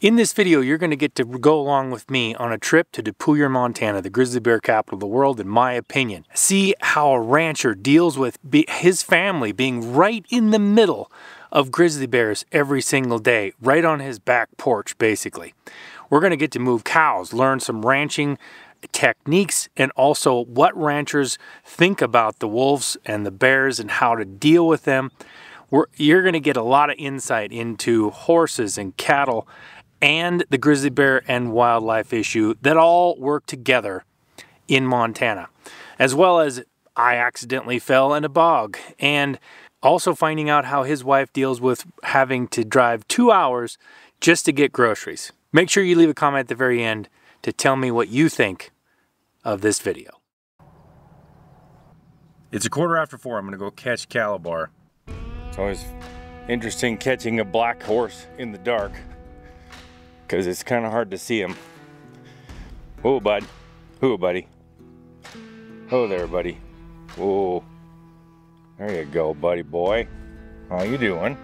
In this video, you're going to get to go along with me on a trip to Dupuyer, Montana, the grizzly bear capital of the world, in my opinion. See how a rancher deals with his family being right in the middle of grizzly bears every single day, right on his back porch, basically. We're going to get to move cows, learn some ranching techniques, and also what ranchers think about the wolves and the bears and how to deal with them. You're going to get a lot of insight into horses and cattle and the grizzly bear and wildlife issue that all work together in Montana, as well as I accidentally fell in a bog, and also finding out how his wife deals with having to drive 2 hours just to get groceries. Make sure you leave a comment at the very end to tell me what you think of this video. It's 4:15. I'm gonna go catch Calibar. It's always interesting catching a black horse in the dark, because it's kind of hard to see him. Oh, bud. Oh, buddy. Oh, there, buddy. Oh, there you go, buddy boy. How you doing?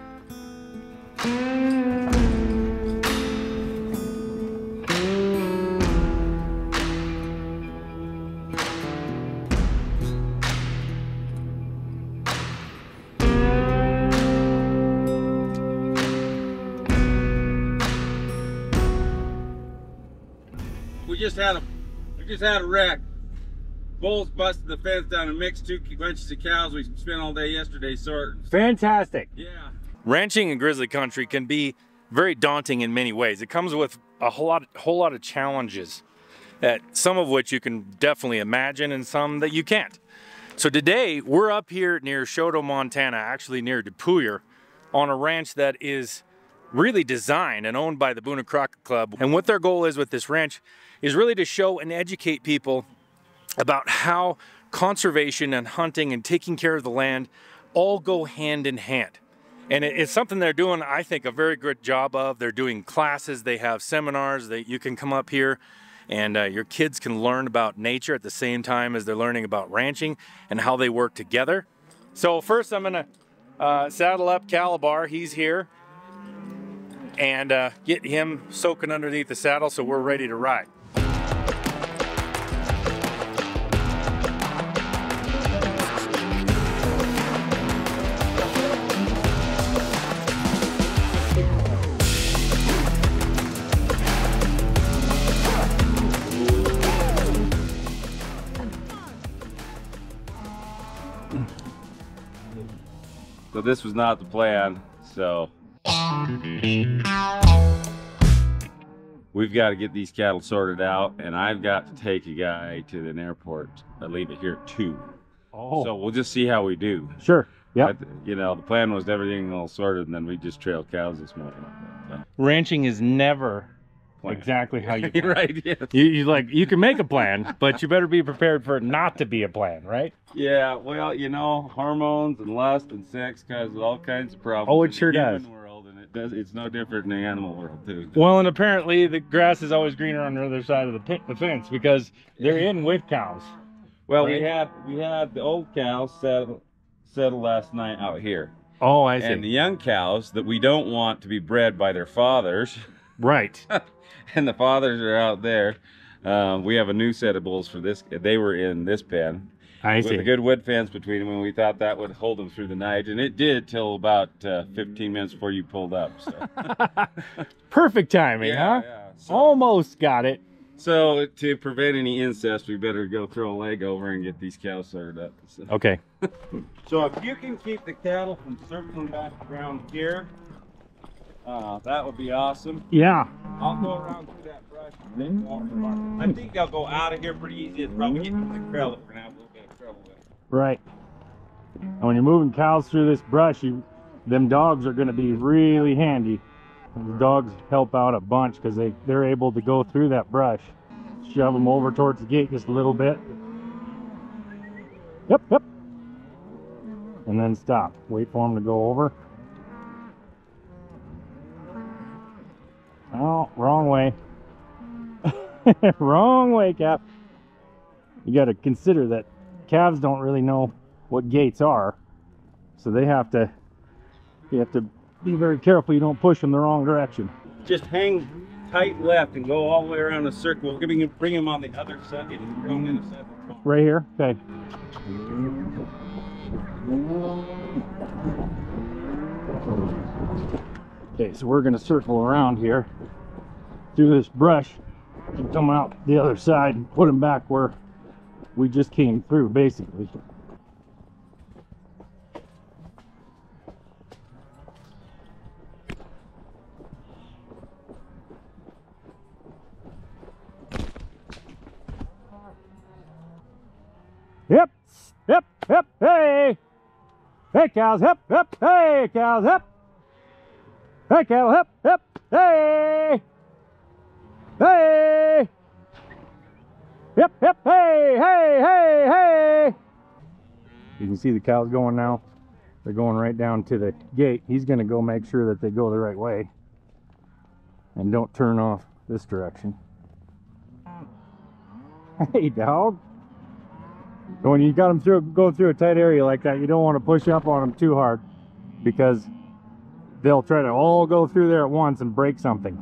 We just had a wreck. Bulls busted the fence down and mixed two bunches of cows we spent all day yesterday sorting. Fantastic. Yeah. Ranching in grizzly country can be very daunting in many ways. It comes with a whole lot of challenges, that some of which you can definitely imagine and some that you can't. So today we're up here near Choteau, Montana, actually near Depuyer, on a ranch that is really designed and owned by the Boone and Crockett Club. And what their goal is with this ranch is really to show and educate people about how conservation and hunting and taking care of the land all go hand in hand. And it's something they're doing, I think, a very good job of. They're doing classes, they have seminars that you can come up here and your kids can learn about nature at the same time as they're learning about ranching and how they work together. So first I'm gonna saddle up Calibar, he's here, and get him soaking underneath the saddle so we're ready to ride. So this was not the plan, so we've got to get these cattle sorted out, and I've got to take a guy to an airport. I leave it here at 2. Oh. So we'll just see how we do. Sure. Yeah. You know, the plan was everything all sorted, and then we just trailed cows this morning. Ranching is never plan exactly how you plan. Right. Yes. You can make a plan, but you better be prepared for it not to be a plan, right? Yeah. Well, you know, hormones and lust and sex causes all kinds of problems. Oh, it sure does. It's no different in the animal world too. Well, and apparently the grass is always greener on the other side of the fence, because they're in with cows. Well, right? we had the old cows settle last night out here. Oh, I see. And the young cows that we don't want to be bred by their fathers. Right. And the fathers are out there. We have a new set of bulls for this. They were in this pen. I see. With a good wood fence between them, and we thought that would hold them through the night, and it did till about 15 minutes before you pulled up. So. Perfect timing, yeah, huh? Yeah. So, almost got it. So to prevent any incest, we better go throw a leg over and get these cows sorted up. So. Okay. So if you can keep the cattle from circling back around here, that would be awesome. Yeah. I'll go around through that brush and then go off the market. I think they'll go out of here pretty easy. It's probably getting to the trail that we're now. Right. And when you're moving cows through this brush, them dogs are going to be really handy. The dogs help out a bunch because they're able to go through that brush. Shove them over towards the gate just a little bit. Yep, yep. And then stop. Wait for them to go over. Oh, wrong way. Wrong way, Cap. You got to consider that calves don't really know what gates are, so they have to, you have to be very careful you don't push them the wrong direction. Just hang tight left and go all the way around the circle. We're going to bring him on the other side. Right here? Okay. Okay, so we're going to circle around here through this brush and come out the other side and put him back where we just came through, basically. Yep, yep, yep, hey! Hey, cows, yep, yep, hey, cows, yep! Hey, cow, yep, yep, hey! Hey! Yep, yep, hey, hey, hey, hey! You can see the cows going now. They're going right down to the gate. He's going to go make sure that they go the right way and don't turn off this direction. Hey, dog! When you got them through, going through a tight area like that, you don't want to push up on them too hard because they'll try to all go through there at once and break something.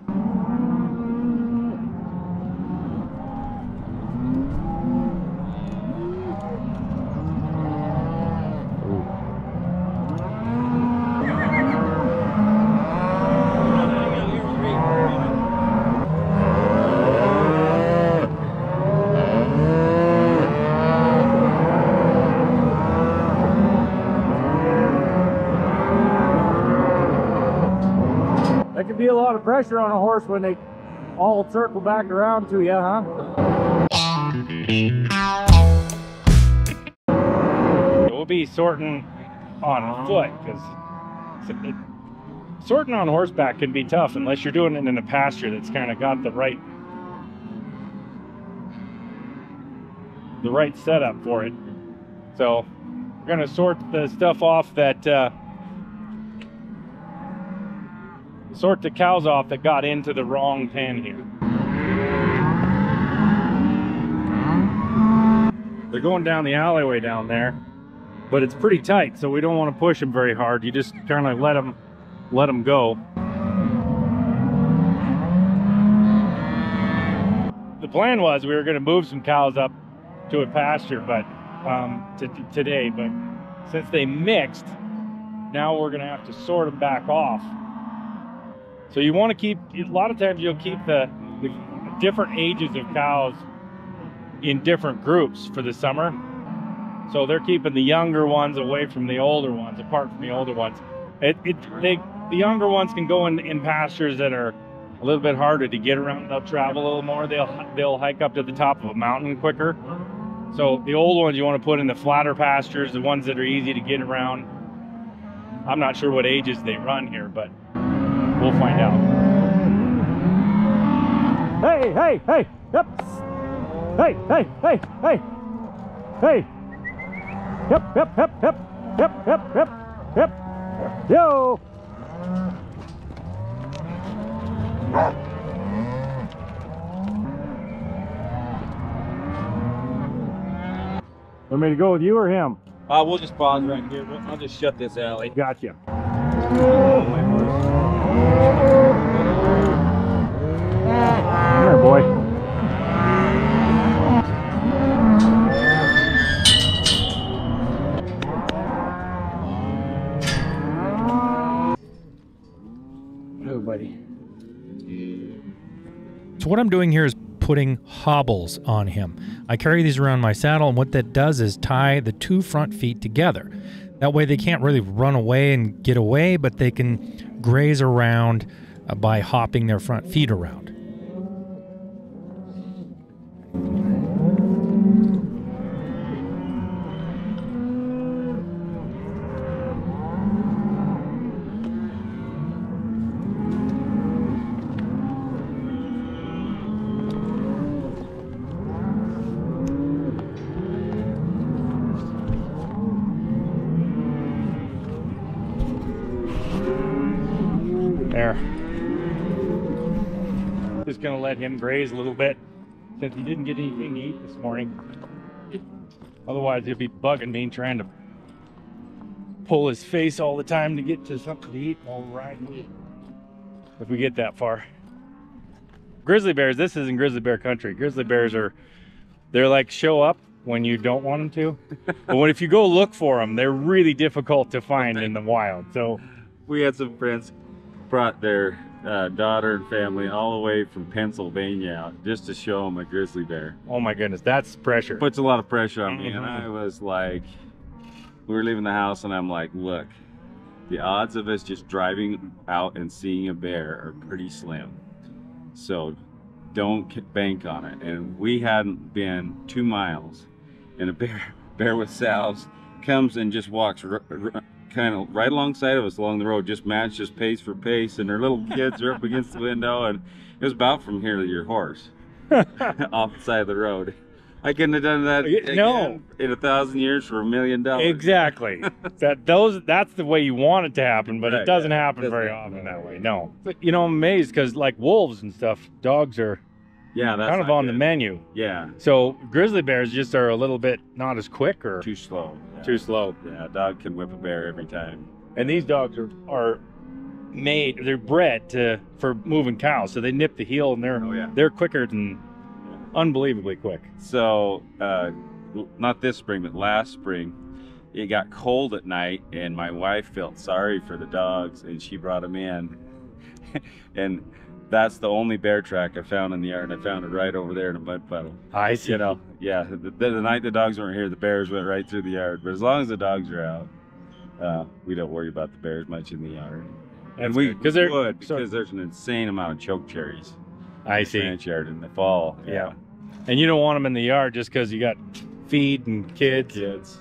Pressure on a horse when they all circle back around to you, huh? We'll be sorting on foot because sorting on horseback can be tough unless you're doing it in a pasture that's kind of got the right setup for it. So we're gonna sort the stuff off that sort the cows off that got into the wrong pen here. They're going down the alleyway down there, but it's pretty tight, so we don't want to push them very hard. You just kind of let them go. The plan was we were going to move some cows up to a pasture, but today, but since they mixed, now we're going to have to sort them back off. So you want to keep, a lot of times you'll keep the different ages of cows in different groups for the summer. So they're keeping the younger ones away from the older ones, apart from the older ones. The younger ones can go in pastures that are a little bit harder to get around. They'll travel a little more. They'll hike up to the top of a mountain quicker. So the old ones you want to put in the flatter pastures, the ones that are easy to get around. I'm not sure what ages they run here, but we'll find out. Hey, hey, hey, yep. Hey, hey, hey, hey, hey. Yep, yep, yep, yep, yep, yep, yep, yep. Yo. Want me to go with you or him? We'll just pause right here. I'll just shut this alley. Gotcha. Oh, my boy. There, boy. Hello, buddy. So what I'm doing here is putting hobbles on him. I carry these around my saddle, and what that does is tie the two front feet together. That way they can't really run away and get away, but they can graze around by hopping their front feet around. Gonna let him graze a little bit since he didn't get anything to eat this morning. Otherwise, he'll be bugging me trying to pull his face all the time to get to something to eat while we're riding. If we get that far. Grizzly bears, this isn't grizzly bear country. Grizzly bears are, they're like show up when you don't want them to. But if you go look for them, they're really difficult to find in the wild. So we had some friends brought their daughter and family all the way from Pennsylvania out just to show them a grizzly bear. Oh my goodness, that's pressure. Puts a lot of pressure on me. And I was like, we were leaving the house and I'm like, look, the odds of us just driving out and seeing a bear are pretty slim. So don't bank on it. And we hadn't been 2 miles and a bear with salves comes and just walks kind of right alongside of us along the road, just matches pace for pace, and her little kids are up against the window, and it was about from here to your horse off the side of the road. I couldn't have done that in 1,000 years for $1 million. Exactly. That's the way you want it to happen, but it doesn't happen very often that way. No. But, you know, I'm amazed because like wolves and stuff, dogs are that's kind of on the menu. Yeah. So grizzly bears just are a little bit not as quick or too slow. Yeah. Too slow. Yeah, a dog can whip a bear every time. And these dogs are made, they're bred for moving cows, so they nip the heel and they're quicker than. Unbelievably quick. So not this spring but last spring it got cold at night and my wife felt sorry for the dogs and she brought them in and that's the only bear track I found in the yard, and I found it right over there in a mud puddle. I see. You know, the night the dogs weren't here the bears went right through the yard, but as long as the dogs are out we don't worry about the bears much in the yard. That's and we because there's an insane amount of chokecherries. I see. Ranch yard in the fall. Yeah. And you don't want them in the yard just because you got feed and kids. Little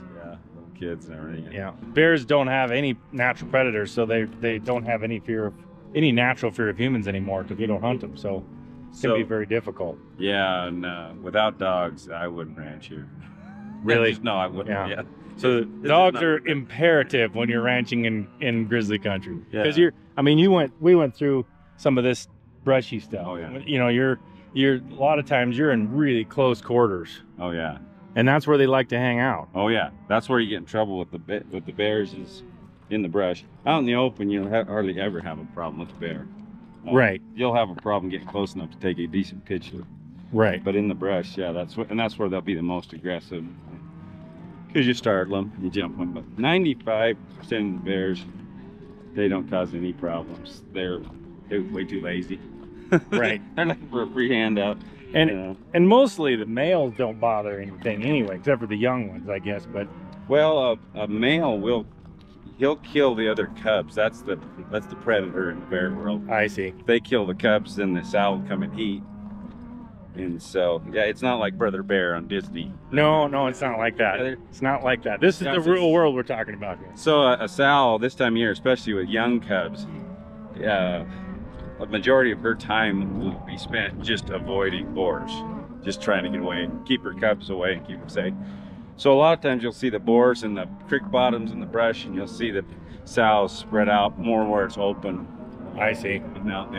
kids and everything. Yeah. Bears don't have any natural predators, so they don't have any natural fear of humans anymore because we don't hunt them. So it can be very difficult. Yeah, and without dogs, I wouldn't ranch here. Really? No, I wouldn't. Yeah. So dogs are imperative when you're ranching in grizzly country. Yeah. Because we went through some of this brushy stuff. Oh, yeah. You know, you're a lot of times you're in really close quarters. Oh yeah. And that's where they like to hang out. Oh yeah. That's where you get in trouble with the bears is in the brush. Out in the open, you'll hardly ever have a problem with the bear. Right. You'll have a problem getting close enough to take a decent picture. Right. But in the brush, that's where they'll be the most aggressive. Cause you startle them, you jump them. But 95% of the bears, they don't cause any problems. They're way too lazy. Right. They're looking for a free handout. And mostly the males don't bother anything anyway, except for the young ones, I guess. But a male he'll kill the other cubs. That's the predator in the bear world. I see. They kill the cubs, then the sow will come and eat. And so it's not like Brother Bear on Disney. No, it's not like that. It's not like that. This is the real world we're talking about here. So a sow this time of year, especially with young cubs, a majority of her time will be spent just avoiding boars, just trying to get away and keep her cubs away and keep them safe. So a lot of times you'll see the boars in the creek bottoms in the brush, and you'll see the sows spread out more where it's open. I see.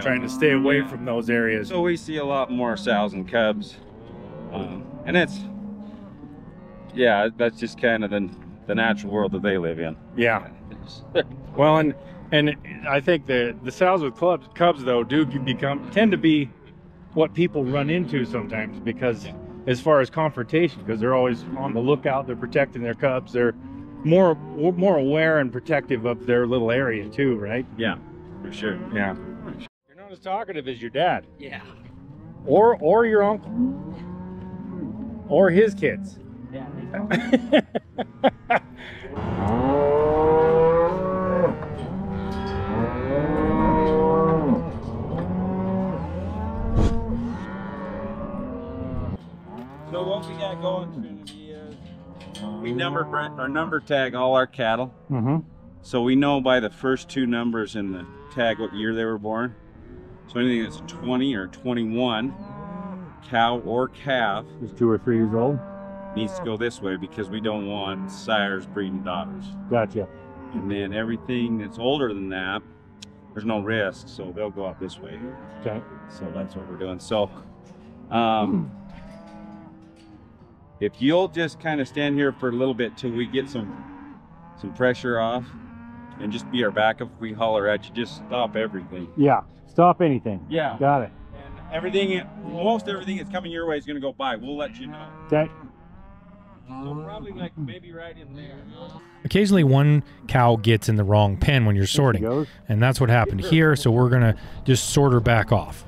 Trying to stay away from those areas. So we see a lot more sows and cubs, and that's just kind of the natural world that they live in. Yeah. Well, and I think the sows with cubs though tend to be what people run into sometimes because as far as confrontation, because they're always on the lookout, they're protecting their cubs, they're more aware and protective of their little area too, right? Yeah, for sure. Yeah. You're not as talkative as your dad. Yeah. Or your uncle. Or his kids. Yeah. So what we got going, Trinity, is we number tag all our cattle. Mm-hmm. So we know by the first two numbers in the tag what year they were born. So anything that's 20 or 21, cow or calf, is 2 or 3 years old, needs to go this way because we don't want sires breeding daughters. Gotcha. And then everything that's older than that, there's no risk, so they'll go out this way. Okay. So that's what we're doing. So. If you'll just kind of stand here for a little bit till we get some pressure off and just be our backup. If we holler at you, just stop everything. Yeah, stop anything. Yeah. Got it. And everything, most everything that's coming your way is going to go by. We'll let you know. Okay. So probably like maybe right in there. Occasionally one cow gets in the wrong pen when you're sorting, and that's what happened here, so we're going to just sort her back off.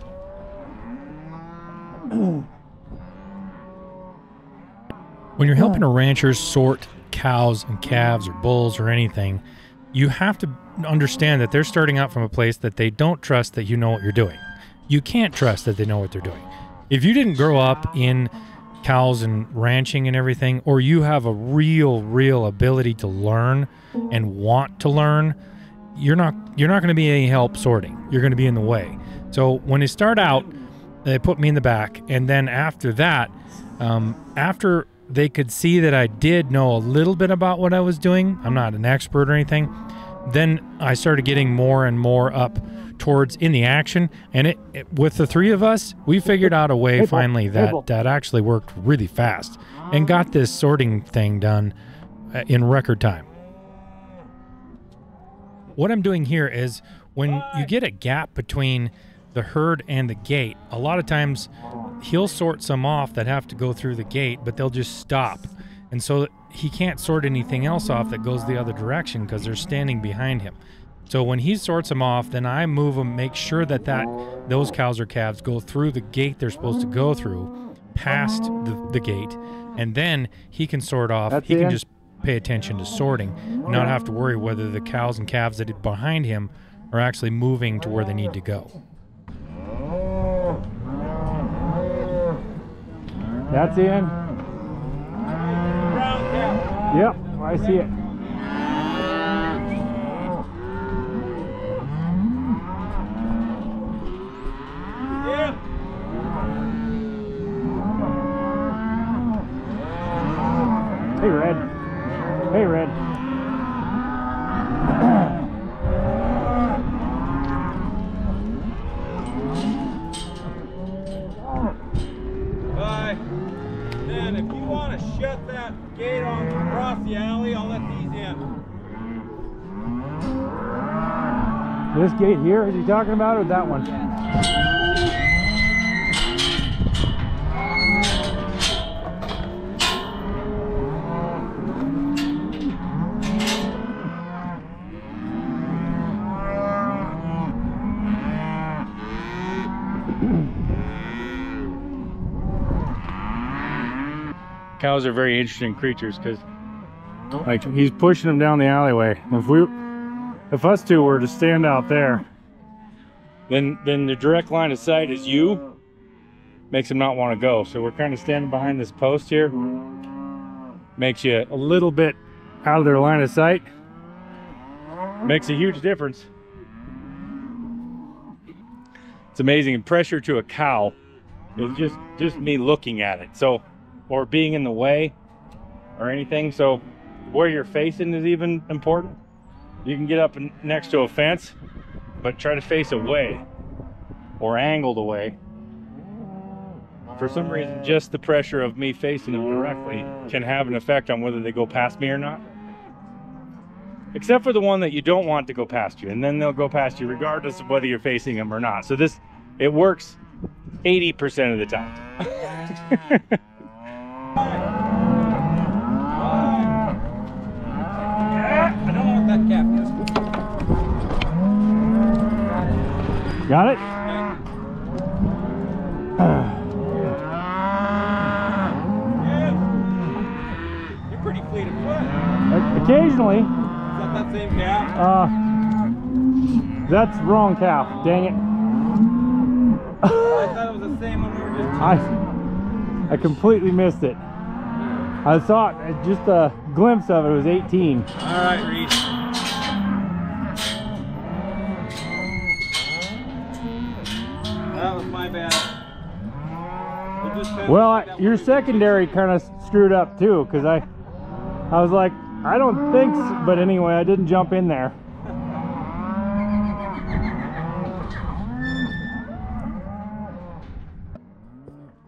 When you're helping a rancher sort cows and calves or bulls or anything, you have to understand that they're starting out from a place that they don't trust that you know what you're doing. You can't trust that they know what they're doing. If you didn't grow up in cows and ranching and everything, or you have a real ability to learn and want to learn, you're not going to be any help sorting. You're going to be in the way. So when they start out, they put me in the back, and then after that, after they could see that I did know a little bit about what I was doing, I'm not an expert or anything, then I started getting more and more up towards in the action, and it with the three of us, we figured out a way finally that actually worked really fast and got this sorting thing done in record time. What I'm doing here is when you get a gap between the herd and the gate, a lot of times he'll sort some off that have to go through the gate, but they'll just stop, and so he can't sort anything else off that goes the other direction because they're standing behind him. So when he sorts them off, then I move them, make sure that those cows or calves go through the gate they're supposed to go through, past the gate, and then he can sort off. That's he can just pay attention to sorting, and not have to worry whether the cows and calves that are behind him are actually moving to where they need to go. That's in. Yep, I see it. Hey, Red. Hey, Red. Bye. Then if you want to shut that gate on across the alley, I'll let these in. This gate here, is he talking about, or that one? Yeah. Cows are very interesting creatures because, like, he's pushing them down the alleyway. If us two were to stand out there, then the direct line of sight is you, makes them not want to go. So we're kind of standing behind this post here, makes you a little bit out of their line of sight, makes a huge difference. It's amazing. And pressure to a cow is just me looking at it. So. Or being in the way or anything. So where you're facing is even important. You can get up next to a fence, but try to face away or angled away. For some reason, just the pressure of me facing them directly can have an effect on whether they go past me or not. Except for the one that you don't want to go past you, and then they'll go past you regardless of whether you're facing them or not. So this, it works 80% of the time. I don't want that calf yet. Got it? Yeah. You're pretty fleet of foot. Occasionally. Is that that same calf? That's wrong calf. Dang it. I thought it was the same one we were just I completely missed it. I saw it, just a glimpse of it. It was 18. All right, Reed. That was my bad. Well, your secondary kind of screwed up too, because I was like, I don't think so, but anyway, I didn't jump in there.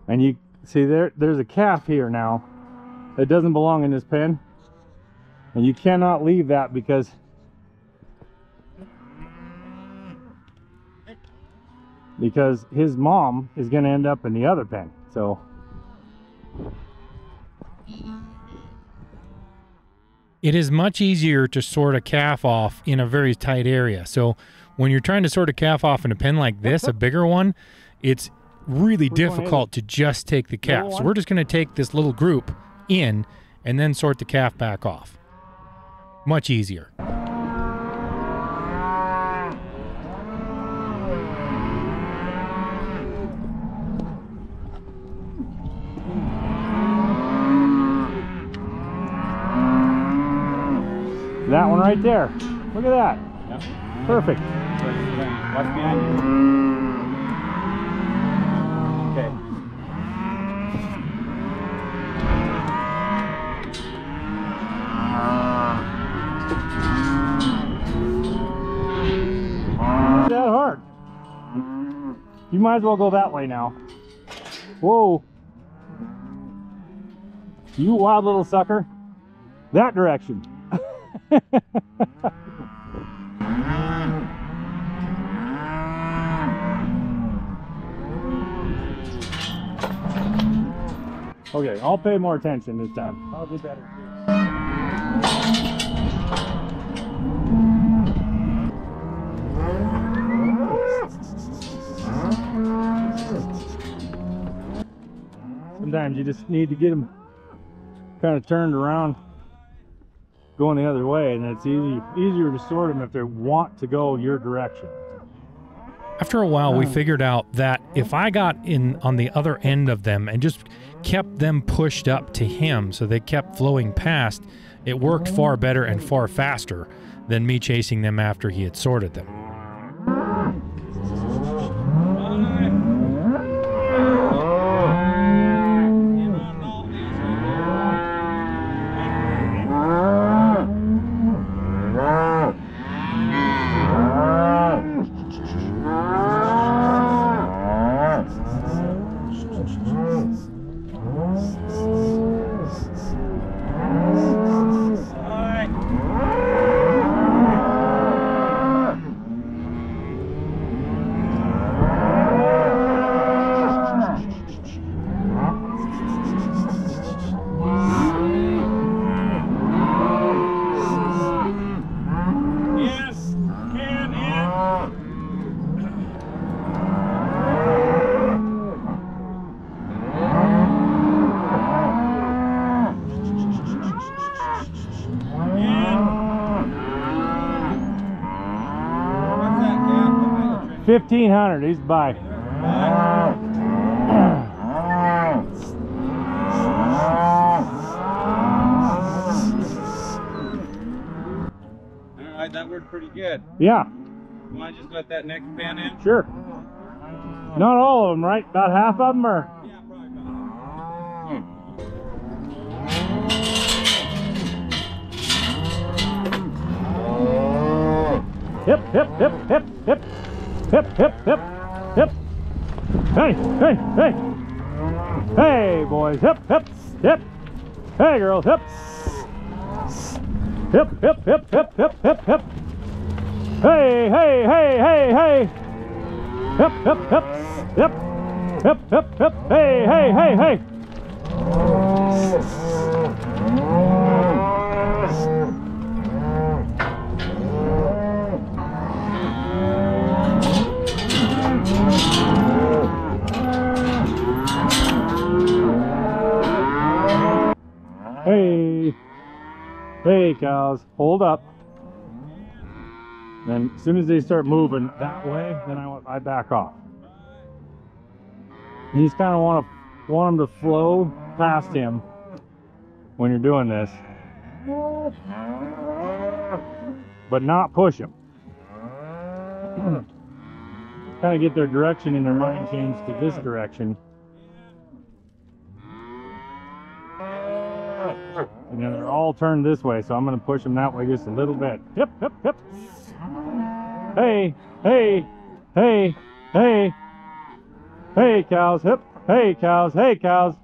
And you see there's a calf here now. It doesn't belong in this pen, and you cannot leave that because because his mom is going to end up in the other pen. So it is much easier to sort a calf off in a very tight area. So when you're trying to sort a calf off in a pen like this, a bigger one, it's really difficult to just take the calf. So we're just going to take this little group in and then sort the calf back off. Much easier. That one right there. Look at that. Yep. Perfect. Watch behind you. Okay. Not that hard. You might as well go that way now. Whoa. You wild little sucker. That direction. Okay, I'll pay more attention this time. I'll do better. Sometimes you just need to get them kind of turned around, going the other way, and it's easier to sort them if they want to go your direction. After a while, we figured out that if I got in on the other end of them and just kept them pushed up to him so they kept flowing past, it worked far better and far faster than me chasing them after he had sorted them. $1,500, he's by. Alright, that worked pretty good. Yeah. You want to just let that next pan in? Sure. Not all of them, right? About half of them are. Yeah, probably about half. Hip, hip, hip, hip, hip. Hip, hip, hip, hip. Hey, hey, hey. Hey, boys, hip, hip, hip. Hey, girls, hip. Hip, hip, hip, hip, hip, hip, hip. Hey, hey, hey, hey, hey. Hip, hip, hip, hip. Hip, hip, hip, hey, hey, hey, hey. Hey, hey, cows, hold up. Then as soon as they start moving that way, then I back off. You just kind of want them to flow past him when you're doing this, but not push him. Kind of get their direction and their mind changed to this direction. And then they're all turned this way, so I'm going to push them that way just a little bit. Hip, hip, hip. Hey, hey, hey, hey. Hey, cows, hip. Hey, cows, hey, cows.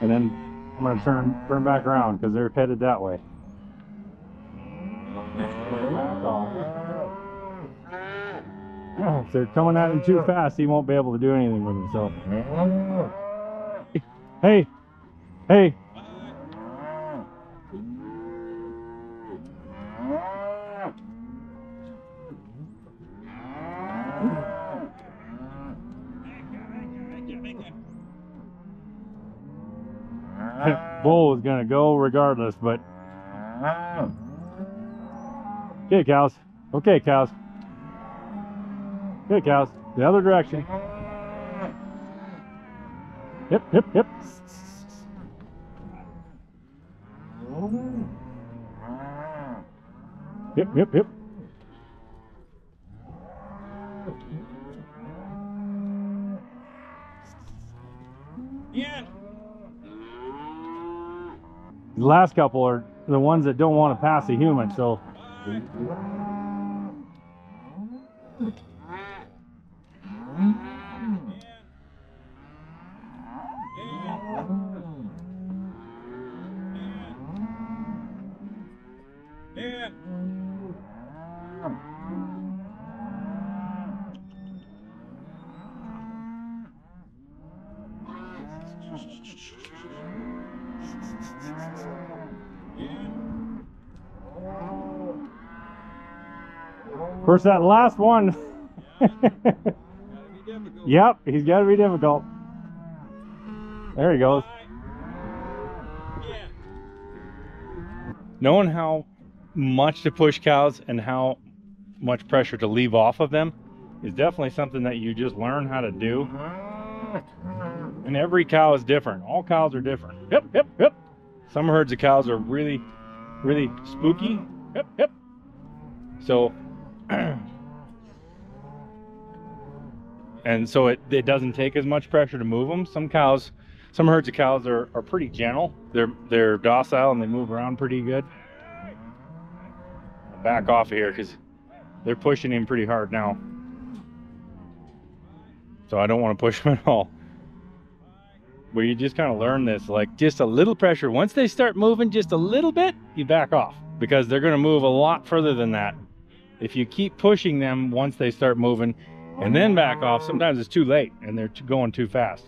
And then I'm going to turn back around because they're headed that way. If they're coming at him too fast, he won't be able to do anything with himself. Hey! Hey! Bull was gonna go regardless, but okay, cows. Okay, cows. Okay, cows. The other direction. Yep, yep, yep. Yep, yep, yep. Yeah. The last couple are the ones that don't want to pass a human, so. Of course, that last one. Yep, he's got to be difficult. There he goes. Knowing how much to push cows and how much pressure to leave off of them is definitely something that you just learn how to do. And every cow is different. All cows are different. Yep, yep, yep. Some herds of cows are really, really spooky. Yep, yep. So. And so it doesn't take as much pressure to move them. Some herds of cows are pretty gentle. They're docile and they move around pretty good. I'll back off of here because they're pushing him pretty hard now. So I don't want to push him at all. Where you just kind of learn this, like just a little pressure. Once they start moving just a little bit, you back off because they're going to move a lot further than that. If you keep pushing them once they start moving and then back off, sometimes it's too late and they're going too fast.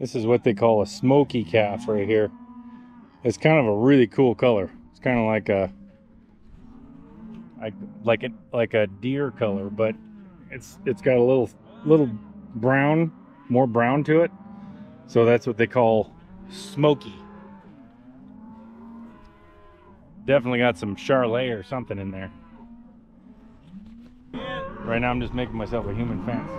This is what they call a smoky calf right here. It's kind of a really cool color. It's kind of like a deer color, but it's got a little brown, more brown to it. So that's what they call smoky. Definitely got some Charlet or something in there. Right now I'm just making myself a human fence.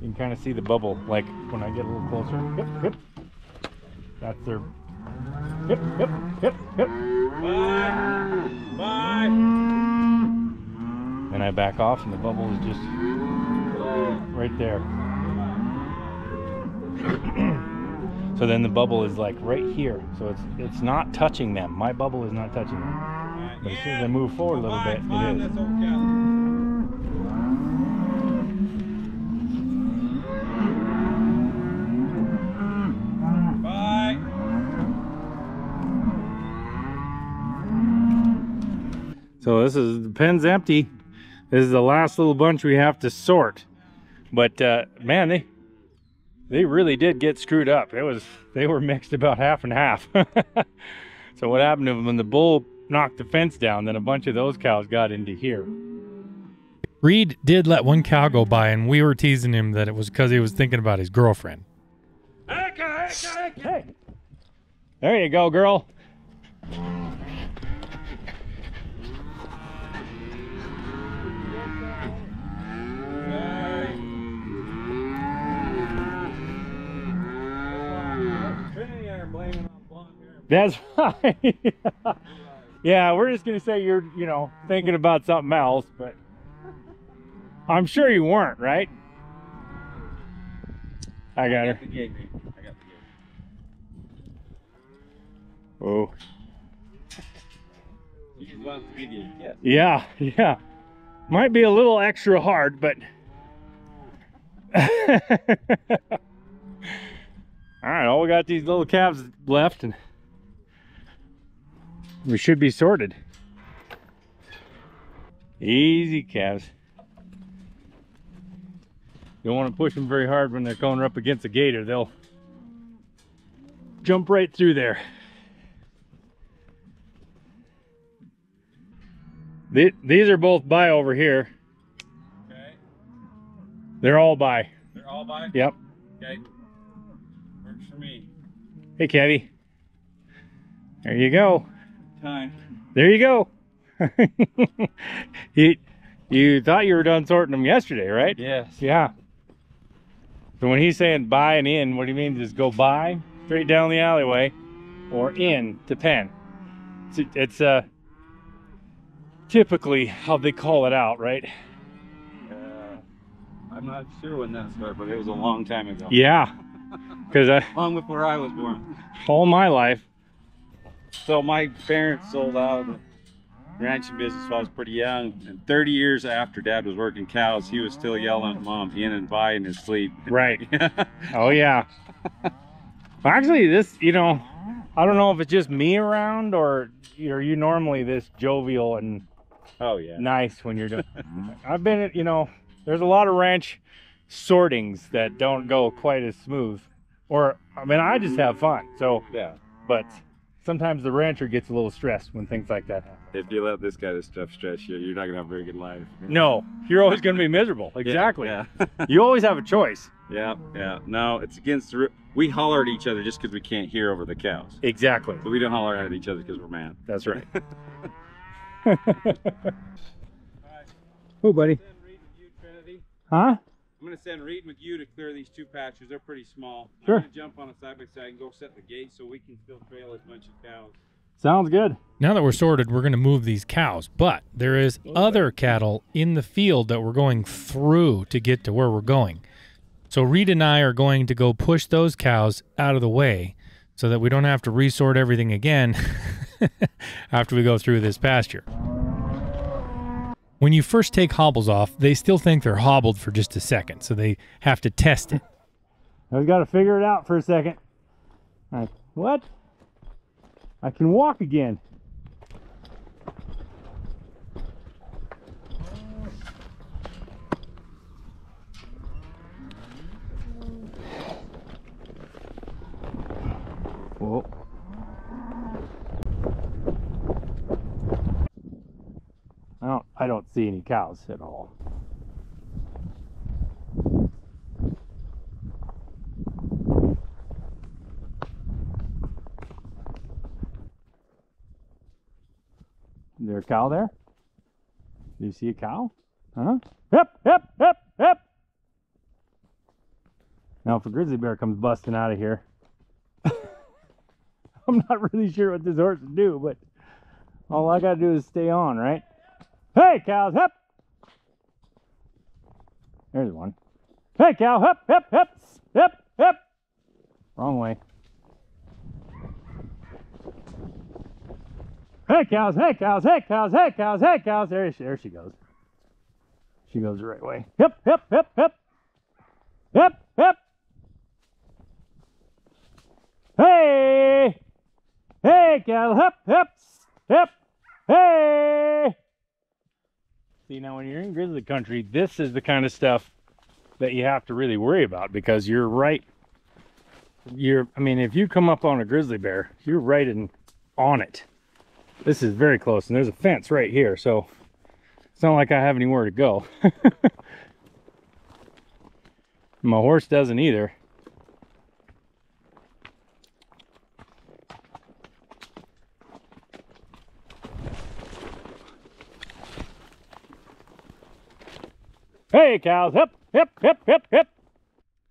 You can kind of see the bubble, like when I get a little closer. That's their. Bye. Bye. Then I back off and the bubble is just right there. So then the bubble is like right here, so it's not touching them. My bubble is not touching them. But as soon as I move forward a little bit, it is. Bye. So this is, the pen's empty. This is the last little bunch we have to sort. But man, they really did get screwed up. They were mixed about half and half. So what happened to them when the bull knocked the fence down, then a bunch of those cows got into here. Reed did let one cow go by and we were teasing him that it was because he was thinking about his girlfriend. Hey. There you go, girl. That's right. Yeah, we're just gonna say you're, you know, thinking about something else, but I'm sure you weren't, right? I got her. I got the gig, man. I got the gig. Oh. You just want to give you a kiss. Yeah, yeah. Might be a little extra hard, but. All right, all we got these little calves left, and We should be sorted. Easy, calves. Don't want to push them very hard when they're going up against a gator. They'll jump right through there. These are both by over here. Okay. They're all by. They're all by? Yep. Okay. Works for me. Hey, Caddy. There you go. Time. There you go. You thought you were done sorting them yesterday, right? Yes. Yeah. So when he's saying by and in, what he means is go by, straight down the alleyway, or in to pen. It's typically how they call it out, right? I'm not sure when that started, but it was a long time ago. Yeah. Because long before I was born. All my life. So my parents sold out of the ranching business when I was pretty young, and 30 years after Dad was working cows, he was still yelling at Mom in and by in his sleep. Right. Oh yeah. Actually, this, you know, I don't know if it's just me around, or are you normally this jovial and nice when you're doing? I've been at, you know, there's a lot of ranch sortings that don't go quite as smooth, or I mean, I just have fun. So yeah, but sometimes the rancher gets a little stressed when things like that happen. If you let this kind of stuff stress you, you're not going to have a very good life. No, you're always going to be miserable. Exactly. Yeah, yeah. You always have a choice. Yeah, yeah. No, it's against the... We holler at each other just because we can't hear over the cows. Exactly. But we don't holler at each other because we're mad. That's right. Oh, buddy. Huh? I'm going to send Reed McHugh to clear these two patches. They're pretty small. Sure. I'm going to jump on a side-by-side and go set the gate so we can still trail as much as cows. Sounds good. Now that we're sorted, we're going to move these cows, but there is other cattle in the field that we're going through to get to where we're going. So Reed and I are going to go push those cows out of the way so that we don't have to resort everything again after we go through this pasture. When you first take hobbles off, they still think they're hobbled for just a second, so they have to test it. I've got to figure it out for a second. Like, what? I can walk again. Whoa. I don't see any cows at all. Is there a cow there? Do you see a cow? Huh? Yep, yep, yep, yep. Now if a grizzly bear comes busting out of here, I'm not really sure what this horse would do, but all I gotta do is stay on, right? Hey, cows, hep! There's one. Hey, cow, hep, hep, hep, hep, hep! Wrong way. Hey, cows, hey, cows, hey, cows, hey, cows, hey, cows! There she goes. She goes the right way. Hep, hep, hep, hep! Hep, hep! Hey! Hey, cow, hep, hep, hep! Hey! See, now when you're in grizzly country, this is the kind of stuff that you have to really worry about, because you're right. I mean, if you come up on a grizzly bear, you're right on it. This is very close, and there's a fence right here, so it's not like I have anywhere to go. My horse doesn't either. Hey, cows, hip, hip, hip, hip, hip.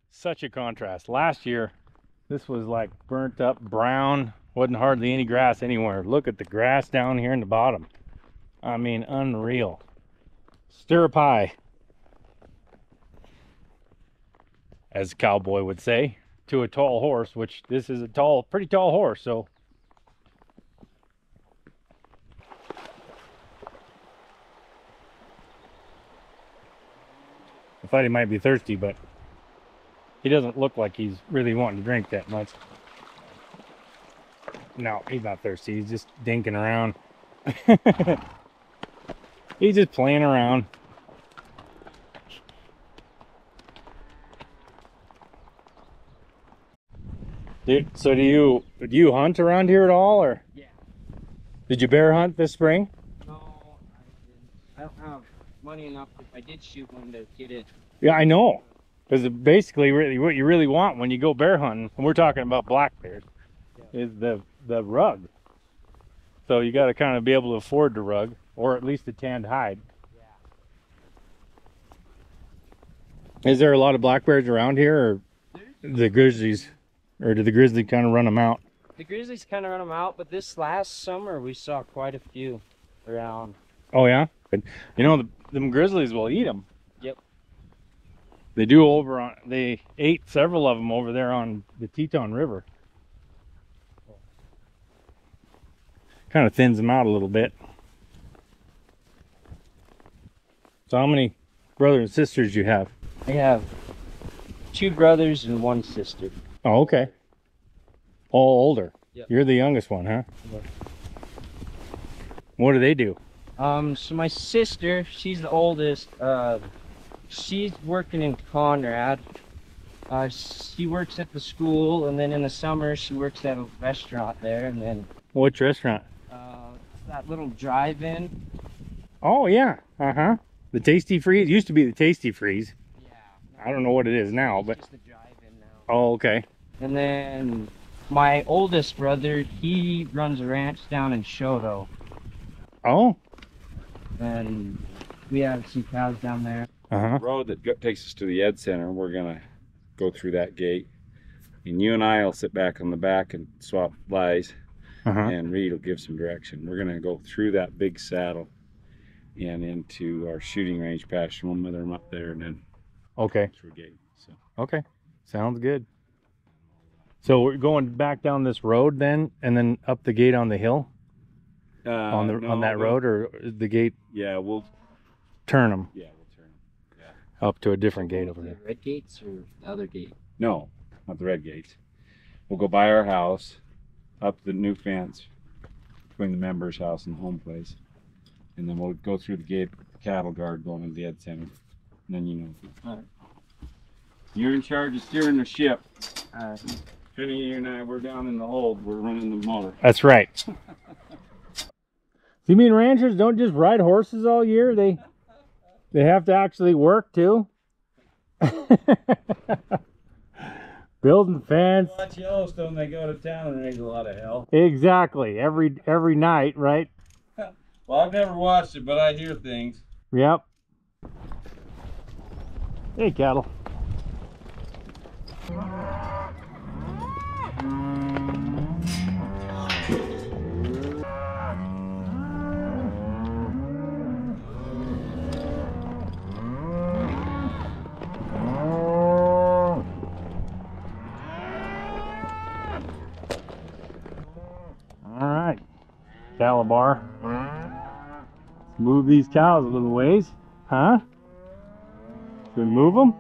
Such a contrast. Last year, this was like burnt up brown. Wasn't hardly any grass anywhere. Look at the grass down here in the bottom. I mean, unreal. Stir pie, as a cowboy would say, to a tall horse, which this is a tall, pretty tall horse, so. I thought he might be thirsty, but he doesn't look like he's really wanting to drink that much. No, he's not thirsty. He's just dinking around. He's just playing around. Dude, so do you hunt around here at all, or? Yeah. Did you bear hunt this spring? No, I didn't. I don't have money enough. If I did shoot one to get it. Yeah, I know. Because basically, really, what you really want when you go bear hunting, and we're talking about black bears, yeah, is the rug. So you got to kind of be able to afford the rug, or at least the tanned hide. Yeah. Is there a lot of black bears around here, or the grizzlies? Or did the grizzly kind of run them out? The grizzlies kind of run them out, but this last summer we saw quite a few around. Oh yeah? You know, them grizzlies will eat them. Yep. They do they ate several of them over there on the Teton River. Kind of thins them out a little bit. So how many brothers and sisters do you have? I have 2 brothers and 1 sister. Oh, okay. All older. Yep. You're the youngest one, huh? Yep. What do they do? So my sister, she's the oldest. She's working in Conrad. She works at the school, and then in the summer she works at a restaurant there, and then. Which restaurant? It's that little drive-in. Oh yeah. Uh huh. The Tasty Freeze. It used to be the Tasty Freeze. Yeah. I don't know what it is now, it's but. Just the drive-in now. Oh, okay. And then my oldest brother, he runs a ranch down in Choteau. Oh. And we have some cows down there. Uh-huh. The road that takes us to the Ed Center, we're going to go through that gate. And you and I will sit back on the back and swap flies. Uh-huh. And Reed will give some direction. We're going to go through that big saddle and into our shooting range pasture. We'll mother them up there and then okay. Through gate. So. Okay. Sounds good. So we're going back down this road then, and then up the gate on the hill? On that road, or the gate? Yeah, we'll turn them. Yeah, we'll turn them. Yeah. Up to a different gate over there. The red gates or the other gate? No, not the red gates. We'll go by our house, up the new fence, between the member's house and the home place, and then we'll go through the gate, the cattle guard going into the Ed Center, and then you know. All right. You're in charge of steering the ship. Trinity and I, we're down in the hold. We're running the motor. That's right. You mean ranchers don't just ride horses all year? They have to actually work too. Building fence. Watch Yellowstone. They go to town and there's a lot of hell. Exactly. Every night, right? Well, I've never watched it, but I hear things. Yep. Hey, cattle. Calibar. Let's move these cows a little ways, huh? Should we move them?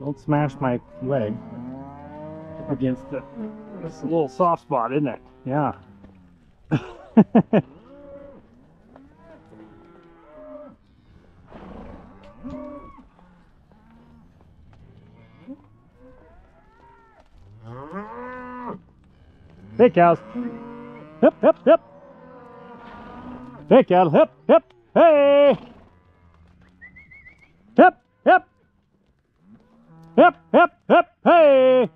Don't smash my leg against the. It's a little soft spot, isn't it? Yeah. Hey, cows. Hip, hip, hip. Hey, cattle, hip, hip, hey. Hip, hip. Hip, hip, hip, hey.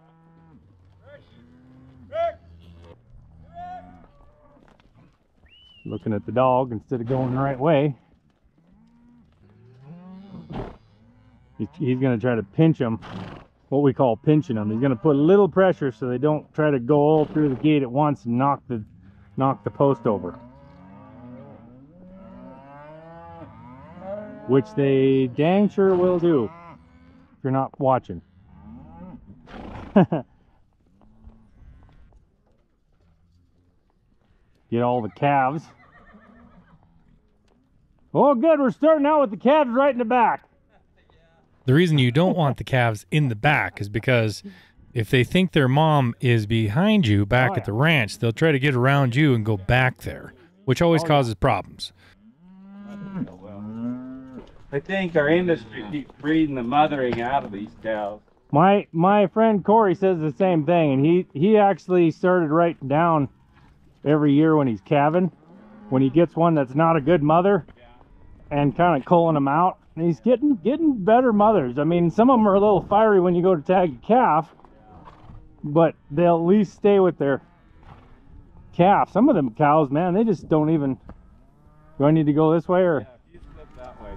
Looking at the dog instead of going the right way. He's going to try to pinch him, what we call pinching him. He's going to put a little pressure so they don't try to go all through the gate at once and knock the post over, which they dang sure will do if you're not watching. Get all the calves. Oh good, we're starting out with the calves right in the back. The reason you don't want the calves in the back is because if they think their mom is behind you back at the ranch, they'll try to get around you and go back there, which always causes problems. I think our industry keeps breeding the mothering out of these cows. My friend Corey says the same thing, and he actually started writing down every year when he's calving, when he gets one that's not a good mother, and kind of culling them out. And he's getting better mothers. I mean, some of them are a little fiery when you go to tag a calf, but they'll at least stay with their calf. Some of them cows, man, they just don't even... Do I need to go this way or... Yeah, if you slip that way,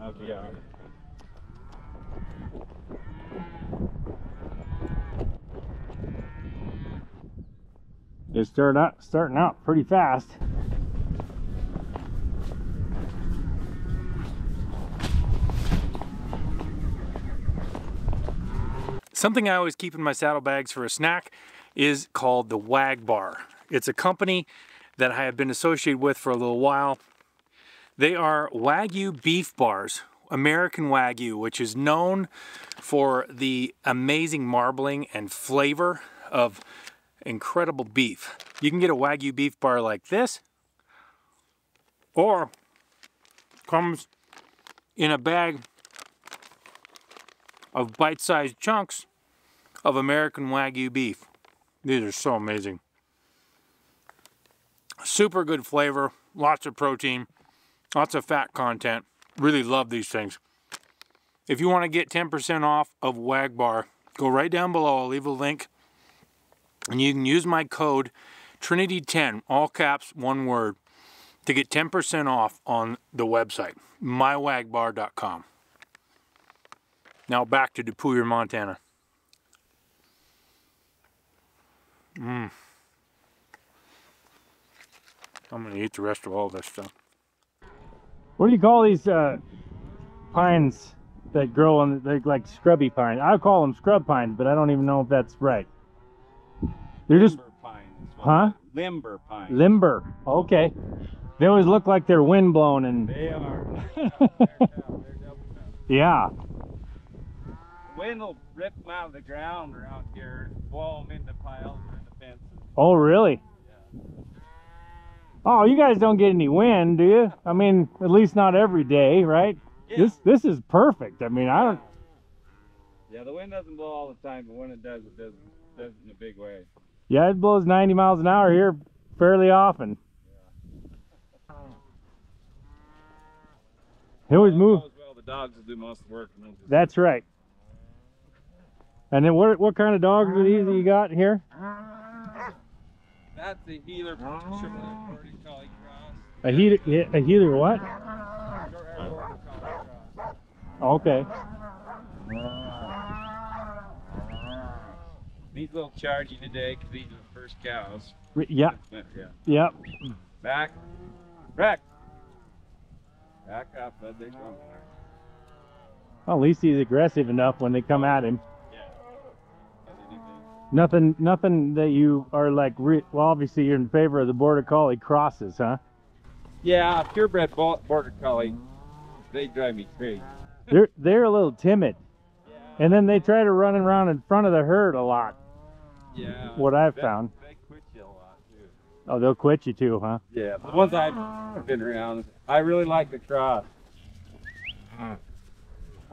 I'll be all right. They're starting out pretty fast. Something I always keep in my saddlebags for a snack is called the Wag Bar. It's a company that I have been associated with for a little while. They are Wagyu beef bars, American Wagyu, which is known for the amazing marbling and flavor of incredible beef. You can get a Wagyu beef bar like this, or comes in a bag of bite-sized chunks of American Wagyu beef. These are so amazing. Super good flavor, lots of protein, lots of fat content. Really love these things. If you want to get 10% off of Wag Bar, go right down below. I'll leave a link. And you can use my code TRINITY10, all caps, one word, to get 10% off on the website, mywagbar.com. Now back to Dupuyer, Montana. I'm going to eat the rest of all this stuff. What do you call these pines that grow on, they're like scrubby pines? I call them scrub pines, but I don't even know if that's right. They're just limber pines. Huh? Limber pines. Limber. Okay. They always look like they're windblown and. They are. They're down. Yeah. The wind will rip them out of the ground around here, blow them into piles or into fences. Oh, really? Yeah. Oh, you guys don't get any wind, do you? I mean, at least not every day, right? Yeah. This is perfect. I mean, I don't. Yeah, the wind doesn't blow all the time, but when it does, it does in a big way. Yeah, it blows 90 miles an hour here fairly often. Yeah. It always moves. Well, the dogs will do most of the work. That's right. And then what kind of dogs are these that you got here? That's a healer. A healer what? Okay. These little charging today because these are the first cows. Yeah. Yep. Back. Back. Back up. They're coming. Well, at least he's aggressive enough when they come at him. Nothing that you are like, well, obviously you're in favor of the Border Collie crosses, huh? Yeah, purebred Border Collie, they drive me crazy. They're a little timid. Yeah. And then they try to run around in front of the herd a lot. Yeah. What I've found. They quit you a lot, too. Oh, they'll quit you too, huh? Yeah, the ones I've been around, I really like the cross.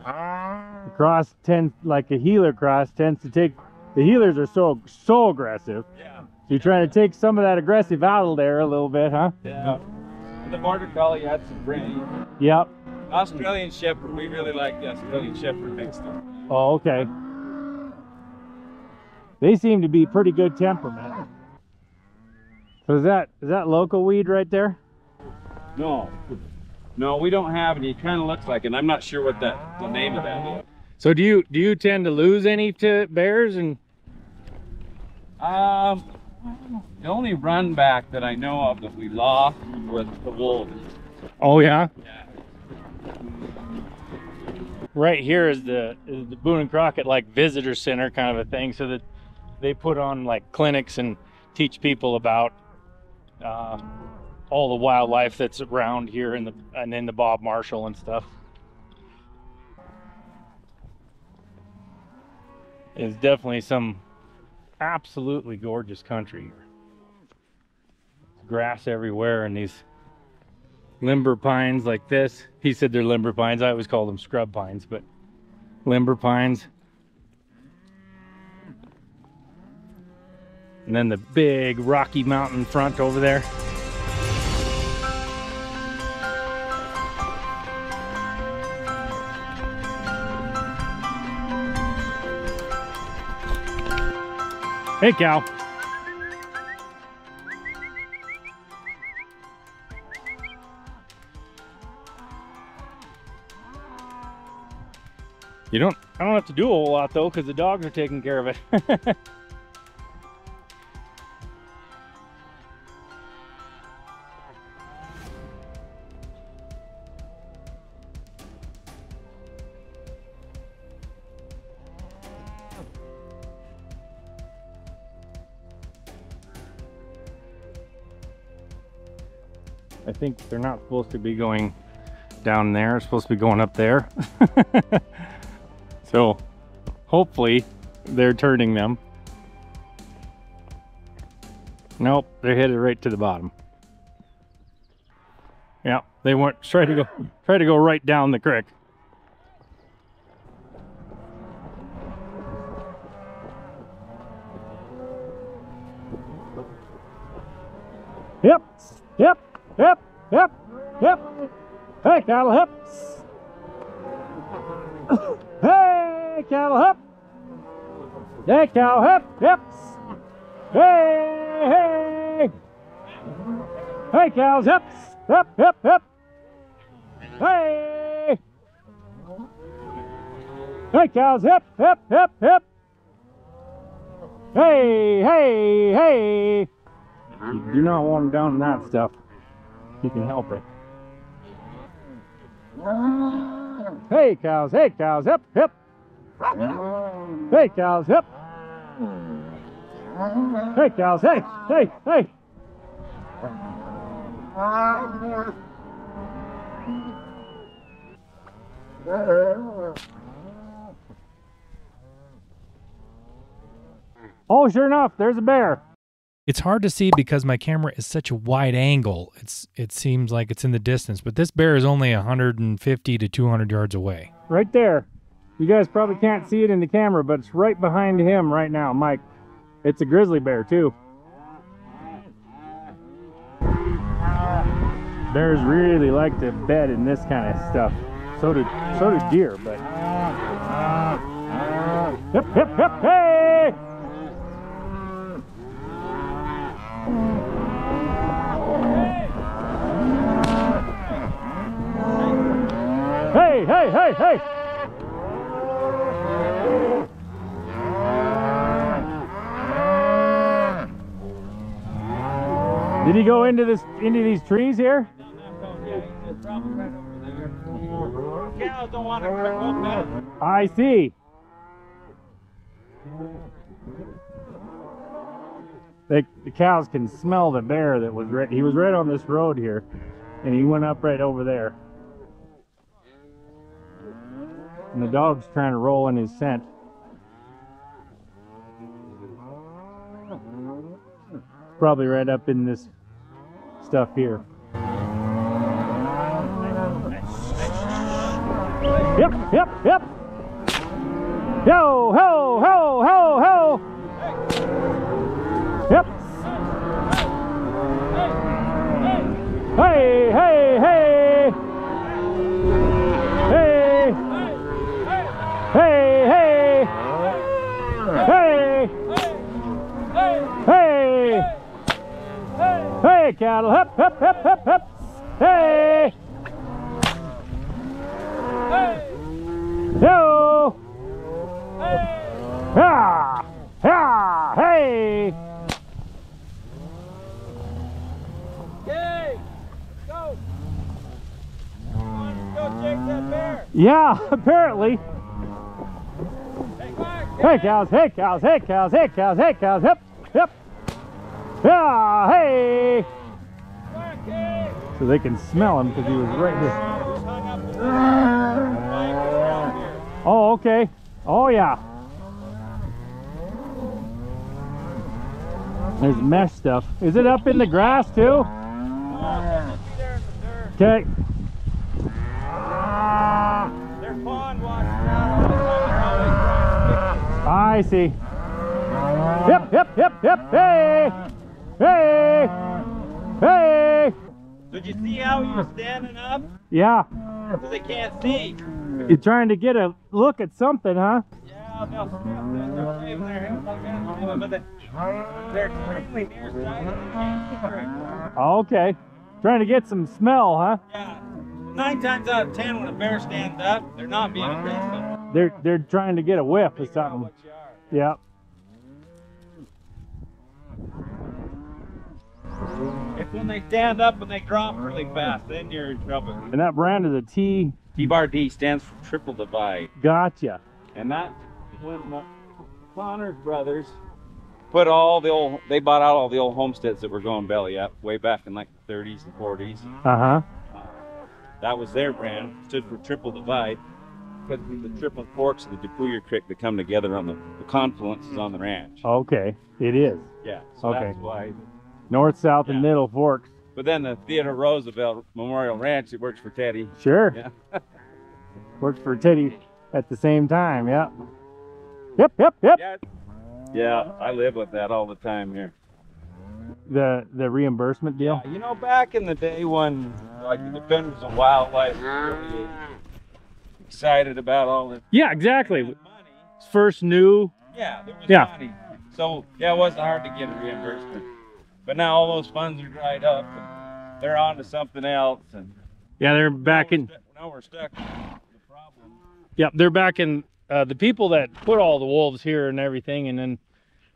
The cross tends, like a healer cross, tends to take... The healers are so aggressive. Yeah. So you're trying to take some of that aggressive out of there a little bit, huh? Yeah. The Border Collie had some breed. Yep. Australian Shepherd. We really like the Australian Shepherd mixed up. Oh, okay. They seem to be pretty good temperament. So is that local weed right there? No. No, we don't have any. It kind of looks like it. I'm not sure what the name of that is. So do you tend to lose any to bears and? The only run back that I know of that we lost was the wolves. Oh yeah? Yeah. Right here is the Boone and Crockett like visitor center kind of a thing, so that they put on like clinics and teach people about all the wildlife that's around here in the Bob Marshall and stuff. is definitely some absolutely gorgeous country here. Grass everywhere and these limber pines like this. He said they're limber pines. I always call them scrub pines, but limber pines. And then the big Rocky Mountain Front over there. Hey, cow. I don't have to do a whole lot though, because the dogs are taking care of it. I think they're not supposed to be going down there. It's supposed to be going up there. So hopefully they're turning them. Nope, they're headed right to the bottom. Yeah, they went try to go right down the creek. Yep, yep, yep, yep, yep. Hey, cattle, hip. Hey, cattle, hip. Hey, cow, hip, hip. Hey, hey. Hey, cows, hip, hip, hip, hip. Hey. Hey, cows, hip, hip, hip, hip. Hey, hey, hey. You do not want them down in that stuff. You can help it. Hey cows, hip, hip. Hey cows, hip. Hey cows, hey, hey, hey. Oh, sure enough, there's a bear. It's hard to see because my camera is such a wide angle. It seems like it's in the distance, but this bear is only 150 to 200 yards away. Right there. You guys probably can't see it in the camera, but it's right behind him right now, Mike. It's a grizzly bear too. Bears really like to bed in this kind of stuff. So do deer, but. Hip, hip, hip, hey! Hey, hey, hey, hey! Did he go into these trees here? No, not going down. He's just dropping right over there. Cows don't want to come up. I see. The cows can smell the bear that was right. He was right on this road here, and he went up right over there. And the dog's trying to roll in his scent. Probably right up in this stuff here. Yep, yep, yep. Yo, ho, ho, ho, ho. Yep. Hey, hey, hey. Hey. Hey, hey. Hey. Hey. Hey, cattle. Hip, hip, hip, hip, hip. Hey. Yo. Ah. Ah. Hey. Yeah, apparently. Hey cows, hey cows, hey cows, hey cows, hey cows, hip, hip. Yeah, hey. So they can smell him because he was right here. Oh, okay. Oh, yeah. There's mesh stuff. Is it up in the grass too? Okay. Their pond washes out all the time. I see. Yep, yep, yep, yep. Hey, hey, hey. Did you see how you were standing up? Yeah. Because they can't see. You're trying to get a look at something, huh? Yeah, they'll strip that. They're shaving their heads like that. But they're extremely nearsighted. They can't see correctly. Okay. Trying to get some smell, huh? Yeah. 9 times out of 10 when a bear stands up, they're not being aggressive. They're trying to get a whiff or something. Yeah. It's when they stand up and they drop really fast, then you're in trouble. And that brand is a T? T-Bar-D stands for Triple Divide. Gotcha. And that when the Connors brothers put all the old, they bought out all the old homesteads that were going belly up way back in like the 30s and 40s. Uh-huh. That was their brand, stood for Triple Divide, because the triple forks of the Dupuyer Creek that come together on the confluence is on the ranch. Okay, it is. Yeah, so okay. That's why. North, south, yeah. And middle forks. But then the Theodore Roosevelt Memorial Ranch, it works for Teddy. Sure. Yeah. Works for Teddy at the same time, yeah. Yep, yep, yep. Yeah. Yeah, I live with that all the time here. The reimbursement deal? Yeah, you know, back in the day when like the Defenders of Wildlife were really excited about all this. Yeah, exactly. Money. First new. Yeah, there was money. So yeah, it wasn't hard to get a reimbursement. But now all those funds are dried up and they're on to something else. And yeah, they're back in. Now we're stuck with the problem. Yeah, they're back in. The people that put all the wolves here and everything and then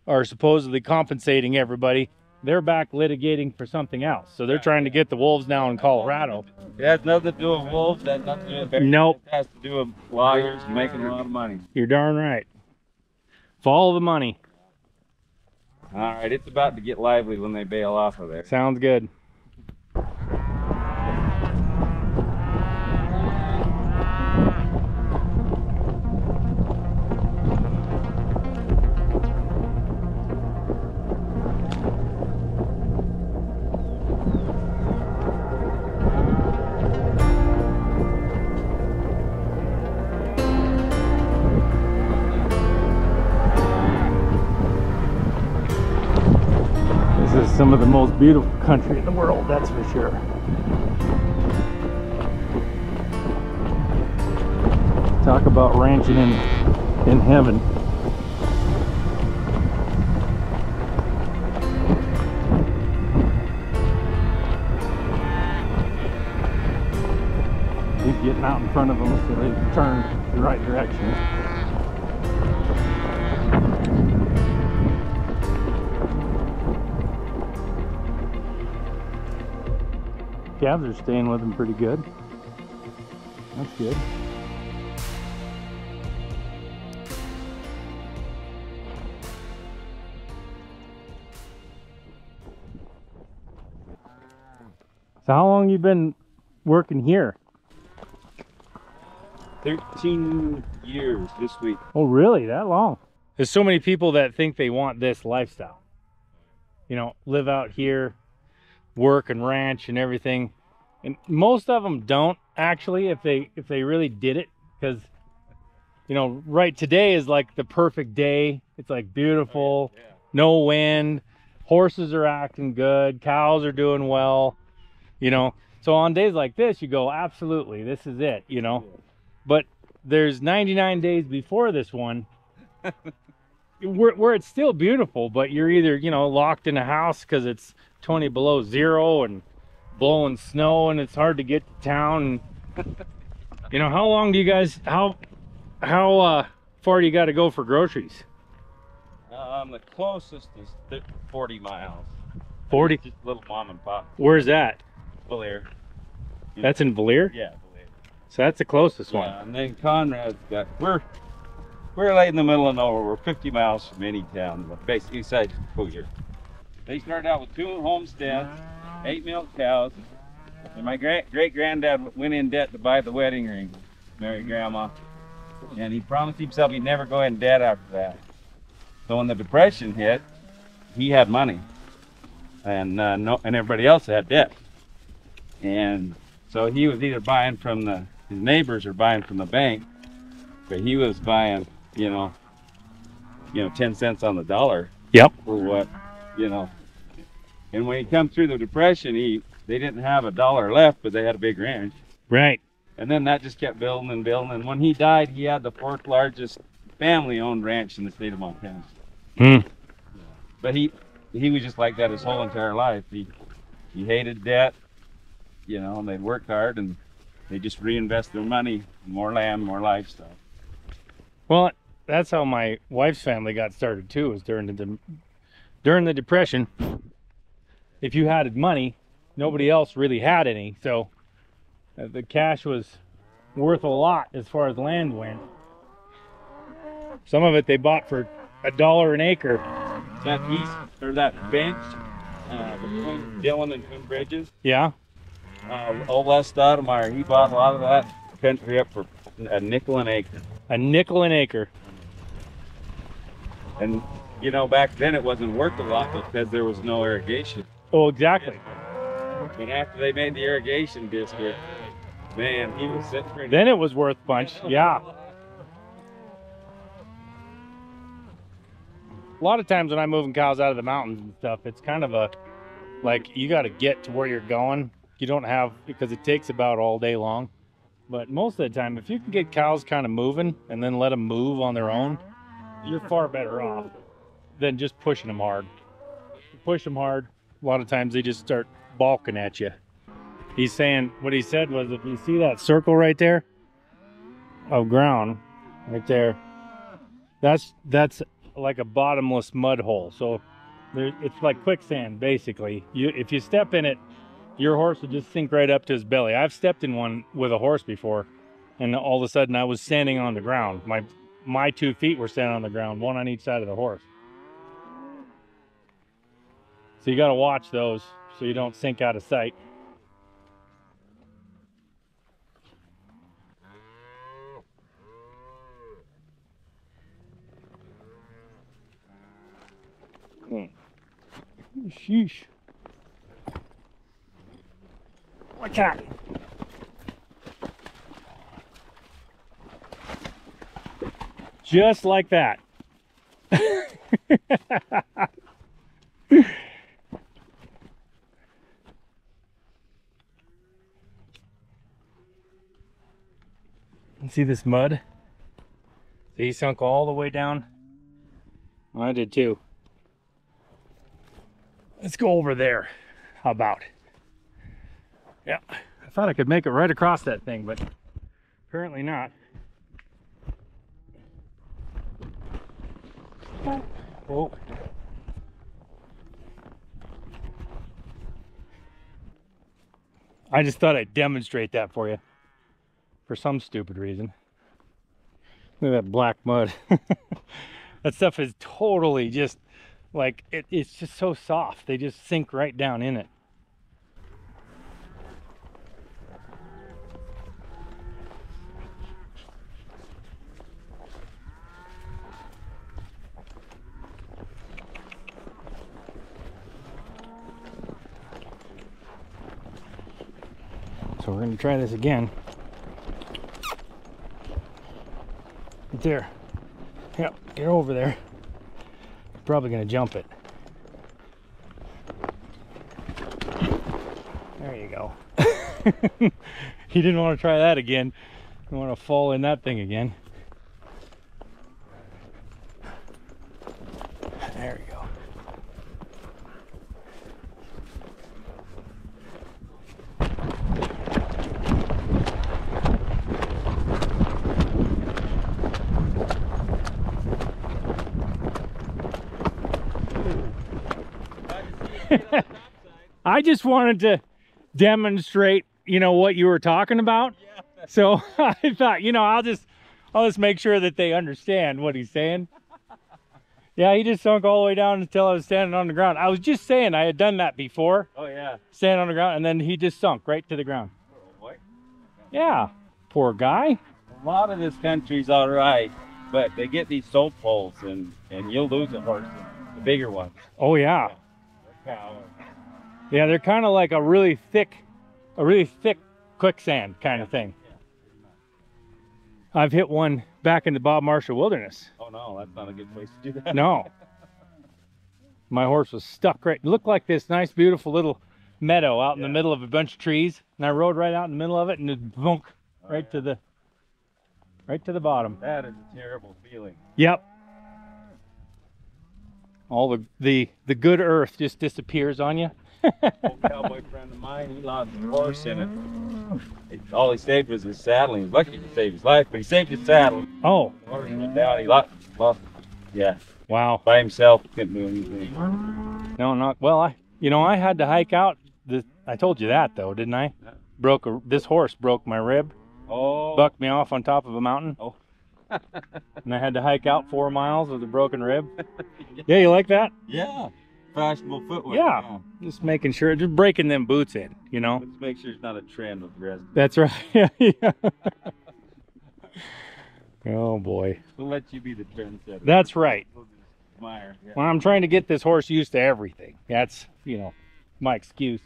are supposedly compensating everybody, they're back litigating for something else. So they're trying to get the wolves now in Colorado. It has nothing to do with wolves. That has nothing to do with everything. Nope. It has to do with lawyers making a lot of money. You're darn right. Follow the money. All right, it's about to get lively when they bail off of there. Sounds good. Some of the most beautiful country in the world, that's for sure. Talk about ranching in heaven. Keep getting out in front of them so they turn the right direction. Calves are staying with them pretty good. That's good. So how long you been working here? 13 years this week. Oh really? That long? There's so many people that think they want this lifestyle. You know, live out here, work and ranch and everything, and most of them don't actually if they really did it, because you know, right, today is like the perfect day. It's like beautiful. Oh, yeah. Yeah. No wind, horses are acting good, cows are doing well, you know, so on days like this you go, absolutely, this is it, you know. Yeah. But there's 99 days before this one where it's still beautiful, but you're either, you know, locked in a house because it's 20 below zero and blowing snow and it's hard to get to town. And, you know, how long do you guys, how far do you got to go for groceries? The closest is 40 miles. 40? Just little mom and pop. Where's that? Valier. Yeah. That's in Valier? Yeah, Valier. So that's the closest one. And then Conrad's got, we're right in the middle of nowhere. We're 50 miles from any town, basically inside Dupuyer. They started out with 2 homesteads, 8 milk cows, and my great-granddad went in debt to buy the wedding ring, married Grandma, and he promised himself he'd never go in debt after that. So when the Depression hit, he had money. and everybody else had debt. And so he was either buying from his neighbors or buying from the bank, but he was buying, you know, 10 cents on the dollar. Yep. For what, you know. And when he come through the Depression, they didn't have a dollar left, but they had a big ranch. Right. And then that just kept building and building. And when he died, he had the 4th largest family-owned ranch in the state of Montana. Hmm. But he was just like that his whole entire life. He hated debt, you know, and they'd work hard, and they just reinvest their money, more land, more livestock. Well, that's how my wife's family got started too, was during the Depression. If you had money, nobody else really had any, so the cash was worth a lot as far as land went. Some of it they bought for $1 an acre. That east, or that bench between Dillon and Coon Bridges. Yeah. Old Les Stoudemire, he bought a lot of that country up for $0.05 an acre. $0.05 an acre. And you know, back then it wasn't worth a lot because there was no irrigation. Oh, exactly. But after they made the irrigation district, man, he was sitting pretty. Then it was worth a bunch, yeah. A lot of times when I'm moving cows out of the mountains and stuff, it's kind of like you got to get to where you're going. You don't have, because it takes about all day long. But most of the time, if you can get cows kind of moving and then let them move on their own, you're far better off than just pushing them hard. You push them hard, a lot of times they just start balking at you. He's saying, what he said was, if you see that circle right there of ground right there, that's like a bottomless mud hole. So it's like quicksand, basically. If you step in it, your horse would just sink right up to his belly. I've stepped in one with a horse before, and all of a sudden I was standing on the ground. My 2 feet were standing on the ground, one on each side of the horse. So you got to watch those so you don't sink out of sight. Sheesh. Watch out. Just like that. See this mud? See, he sunk all the way down. Well, I did too. Let's go over there. How about? Yeah, I thought I could make it right across that thing, but apparently not. Whoa. I just thought I'd demonstrate that for you for some stupid reason. Look at that black mud. That stuff is totally just like, it's just so soft. They just sink right down in it. So we're going to try this again. Right there. Yep, get over there. Probably going to jump it. There you go. He didn't want to try that again. He didn't want to fall in that thing again. There you go. I just wanted to demonstrate, you know, what you were talking about. Yeah. So I thought, you know, I'll just make sure that they understand what he's saying. Yeah, he just sunk all the way down until I was standing on the ground. I was just saying I had done that before. Oh yeah. Standing on the ground, and then he just sunk right to the ground. Oh boy. Yeah. Poor guy. A lot of this country's all right, but they get these soap poles and you'll lose a horse, the bigger one. Oh yeah. Cow Yeah, they're kind of like a really thick quicksand kind of thing. I've hit one back in the Bob Marshall Wilderness. Oh no, that's not a good place to do that. No. My horse was stuck right. It looked like this nice, beautiful little meadow out in the middle of a bunch of trees, and I rode right out in the middle of it, and it boonk right to the bottom. That is a terrible feeling. Yep. All the good earth just disappears on you. Old cowboy friend of mine, he lost his horse in it. All he saved was his saddle. He was lucky to save his life, but he saved his saddle. Oh. The horse went down. He lost. Yeah. Wow. By himself, couldn't do anything. No, not well. I had to hike out. I told you that though, didn't I? Yeah. This horse broke my rib. Oh. Bucked me off on top of a mountain. Oh. And I had to hike out 4 miles with a broken rib. Yeah, you like that? Yeah. Fashionable footwear. Yeah. Just making sure, just breaking them boots in, you know. Let's make sure it's not a trend with resin. That's right. Yeah. Oh boy. We'll let you be the trendsetter. That's right. We'll just admire. Yeah. Well, I'm trying to get this horse used to everything. That's, you know, my excuse.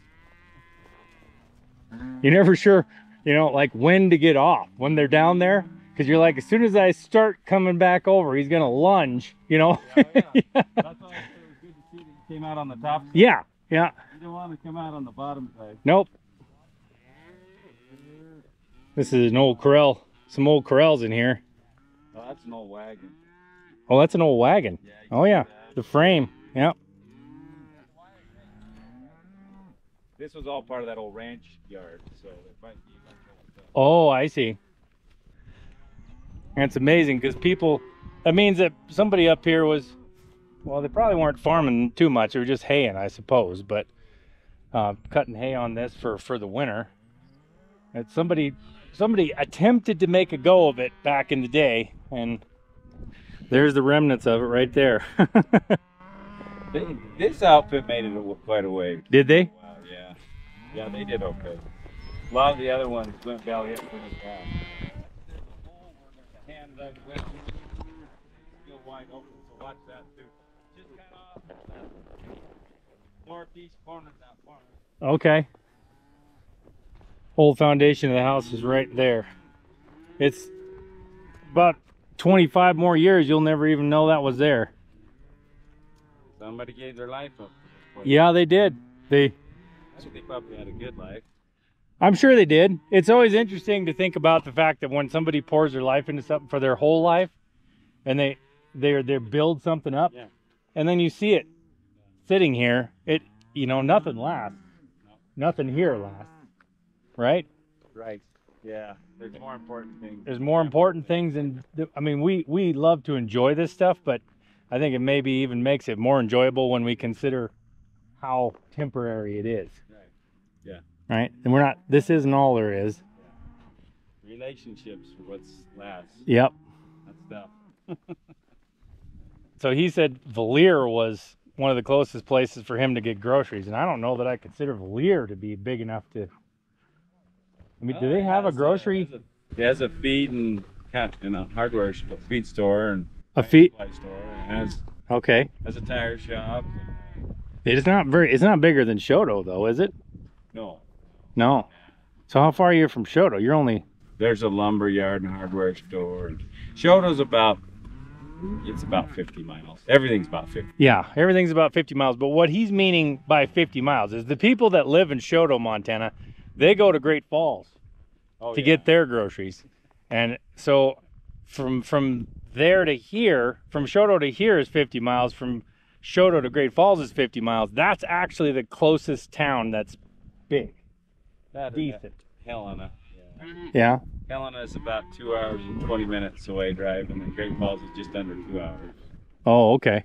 You're never sure, you know, like when to get off when they're down there. Because you're like, as soon as I start coming back over, he's going to lunge, you know? Yeah, oh yeah. Yeah. That's why I said it was good to see that he came out on the top side. Yeah, yeah. You don't want to come out on the bottom side. Nope. This is an old corral. Some old corrals in here. Oh, that's an old wagon. Oh, that's an old wagon. Yeah, oh, yeah. The frame. Yep. This was all part of that old ranch yard, so it might be like that. Oh, I see. And it's amazing because people, that means that somebody up here was, well, they probably weren't farming too much. They were just haying, I suppose, but cutting hay on this for the winter. And somebody attempted to make a go of it back in the day, and there's the remnants of it right there. This outfit made it quite a wave. Did they? Wow, yeah. Yeah, they did okay. A lot of the other ones went Valier for the past. Wide open, so watch that too. Just kind of northeast corner of that farm. Okay. Old foundation of the house is right there. It's about 25 more years, you'll never even know that was there. Somebody gave their life up. Yeah, they did. They probably had a good life. I'm sure they did. It's always interesting to think about the fact that when somebody pours their life into something for their whole life, and they build something up, yeah, and then you see it sitting here. It, you know, nothing lasts. Nothing here lasts. Right? Right. Yeah. There's more important things. There's more important things, and I mean, we love to enjoy this stuff, but I think it maybe even makes it more enjoyable when we consider how temporary it is. Right. Yeah. Right? And we're not, this isn't all there is. Yeah. Relationships are what's last. Yep. That's stuff. So he said Valier was one of the closest places for him to get groceries. And I don't know that I consider Valier to be big enough to, I mean, do they have a grocery? It has a feed and a hardware store, feed store and a feed store. And has, okay. Has a tire shop. It's not very, it's not bigger than Choteau though, is it? No. No. So how far are you from Choteau? You're only... There's a lumber yard and hardware store. Choteau's about, it's about 50 miles. Everything's about 50. Yeah, everything's about 50 miles. But what he's meaning by 50 miles is the people that live in Choteau, Montana, they go to Great Falls to get their groceries. And so from there to here, from Choteau to here is 50 miles. From Choteau to Great Falls is 50 miles. That's actually the closest town that's big. That decent. Helena. Yeah. Yeah. Helena is about 2 hours and 20 minutes away drive, and then Great Falls is just under 2 hours. Oh, okay.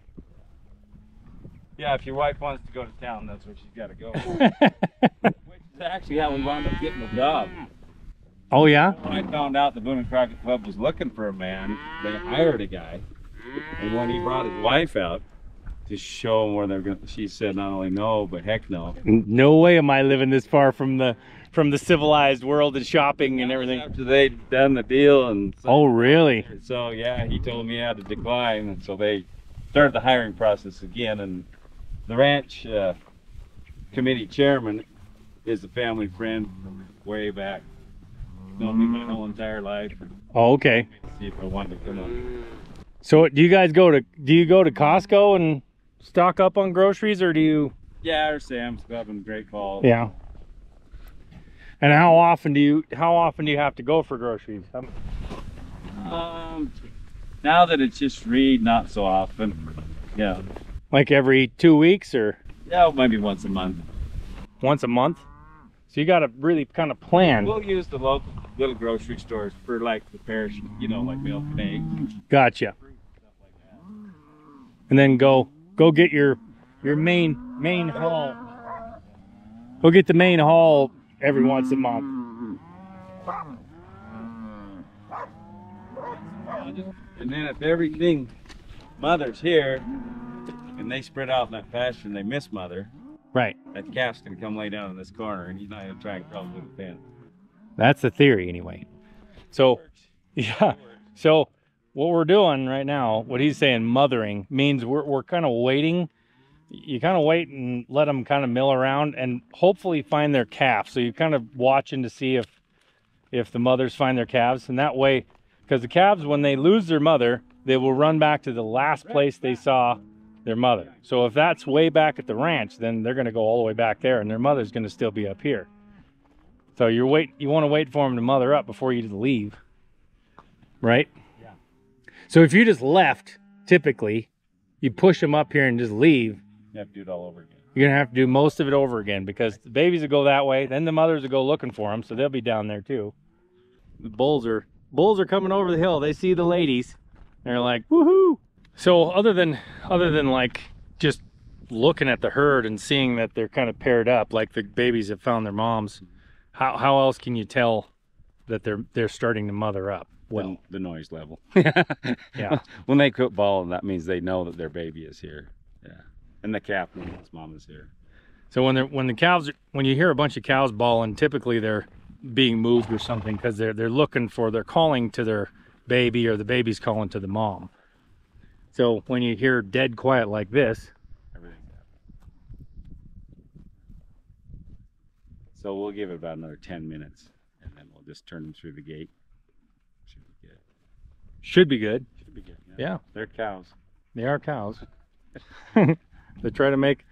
Yeah, if your wife wants to go to town, that's where she's got to go. Which is actually how we wound up getting a job. Oh, yeah? When I found out the Boone and Crockett Club was looking for a man, they hired a guy, and when he brought his wife out, to show them where they're going, she said not only no, but heck no. No way am I living this far from the civilized world and shopping and everything. After they'd done the deal and so, oh really? So yeah, he told me I had to decline, and so they started the hiring process again. And the ranch committee chairman is a family friend from way back. Known me my whole entire life. Oh, okay. See if I wanted to come on. So do you guys go to, do you go to Costco and stock up on groceries, or do you? Yeah, or Sam's Club in Great Falls. Yeah. And how often do you have to go for groceries? Now that it's just Reed, not so often. Yeah. Like every 2 weeks, or? Yeah, maybe once a month. Once a month? So you gotta really kind of plan. We'll use the local little grocery stores for like the parish, you know, like milk and eggs. Gotcha. And then go get your main haul. Go get the main haul every once a month. And then if everything, mother's here, and they spread out in that fashion, they miss mother. Right. That calf's gonna come lay down in this corner, and he's not gonna try and crawl through the fence. That's the theory, anyway. So, yeah. So what we're doing right now, what he's saying, mothering, means we're kind of waiting. You kind of wait and let them kind of mill around and hopefully find their calf. So you're kind of watching to see if the mothers find their calves. And that way, because the calves, when they lose their mother, they will run back to the last place they saw their mother. So if that's way back at the ranch, then they're going to go all the way back there, and their mother's going to still be up here. So you want to wait for them to mother up before you leave, right? Yeah. So if you just left, typically, you push them up here and just leave. You have to do it all over again. You're going to have to do most of it over again, because the babies will go that way, then the mothers will go looking for them, so they'll be down there too. The bulls are coming over the hill. They see the ladies. They're like, woohoo! So other than like just looking at the herd and seeing that they're kind of paired up, like the babies have found their moms, how else can you tell that they're starting to mother up? Well, the noise level. Yeah. When they quit bawling, that means they know that their baby is here. Yeah. And the calf knows mom is here. So when you hear a bunch of cows bawling, typically they're being moved or something, because they're looking for, they're calling to their baby, or the baby's calling to the mom. So when you hear dead quiet like this, everything. So we'll give it about another 10 minutes, and then we'll just turn them through the gate. Should be good. Should be good. Should be good. Yeah. They're cows. They are cows. They try to make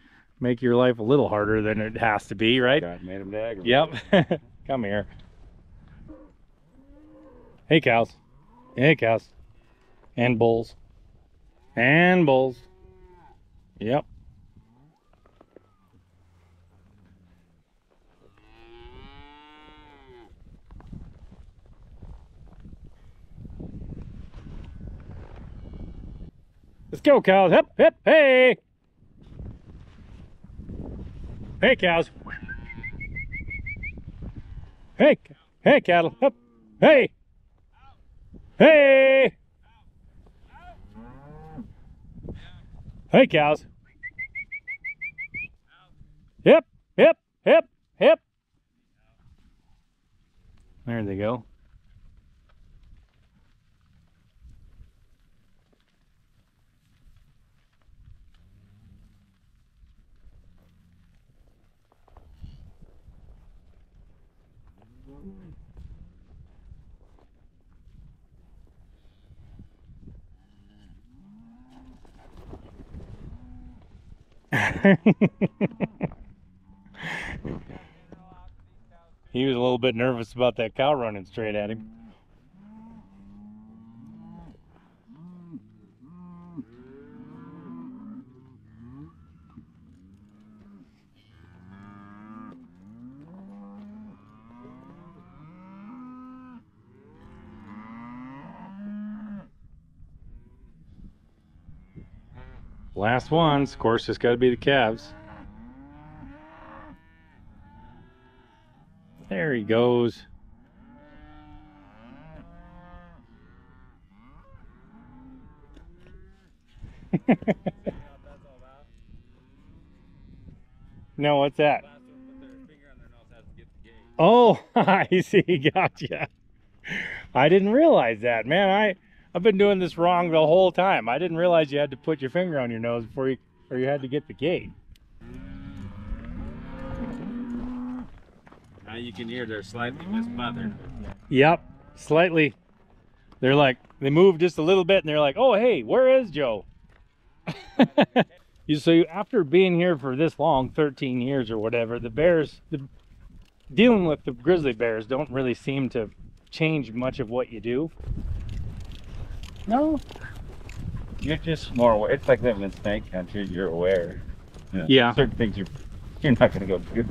your life a little harder than it has to be, right? God made them dagger. Yep. Come here. Hey cows. Hey cows. And bulls. And bulls. Yep. Let's go, cows. Hip, hip, hey. Hey, cows. Hey, hey, cattle. Hip, hey. Hey. Hey, cows. Hip, hip, hip, hip. There they go. He was a little bit nervous about that cow running straight at him. Last ones, of course, it's got to be the calves. There he goes. No, what's that? Oh, I see. Gotcha. I didn't realize that, man. I've been doing this wrong the whole time. I didn't realize you had to put your finger on your nose before you had to get the gate. Now you can hear they're slightly mismothered. Yep, slightly. They're like, they move just a little bit and they're like, oh, hey, where is Joe? So after being here for this long, 13 years or whatever, the bears, dealing with the grizzly bears don't really seem to change much of what you do. No. You're just more aware. It's like living in snake country. You're aware. You know, yeah. Certain things you're not going to go do.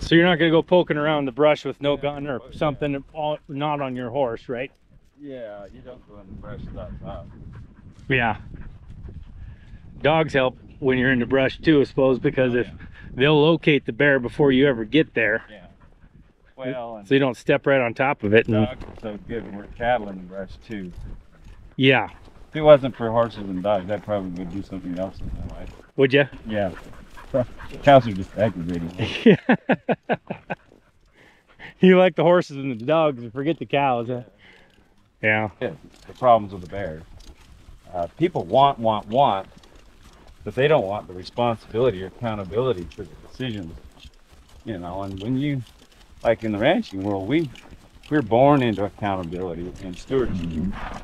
So you're not going to go poking around the brush with no gun or something, not on your horse, right? Yeah, you don't go in the brush without that. Yeah. Dogs help when you're in the brush too, I suppose, because if they'll locate the bear before you ever get there. Yeah. Well, so you don't step right on top of it. Dogs are so good when we're cattle in the brush too. Yeah. If it wasn't for horses and dogs, I probably would do something else in my life. Would you? Yeah. Cows are just aggravating. Yeah. You like the horses and the dogs and forget the cows, huh? Yeah. Yeah. The problems with the bears. People want, but they don't want the responsibility or accountability for the decisions. You know, and when you, like in the ranching world, we're born into accountability and stewardship. Mm-hmm.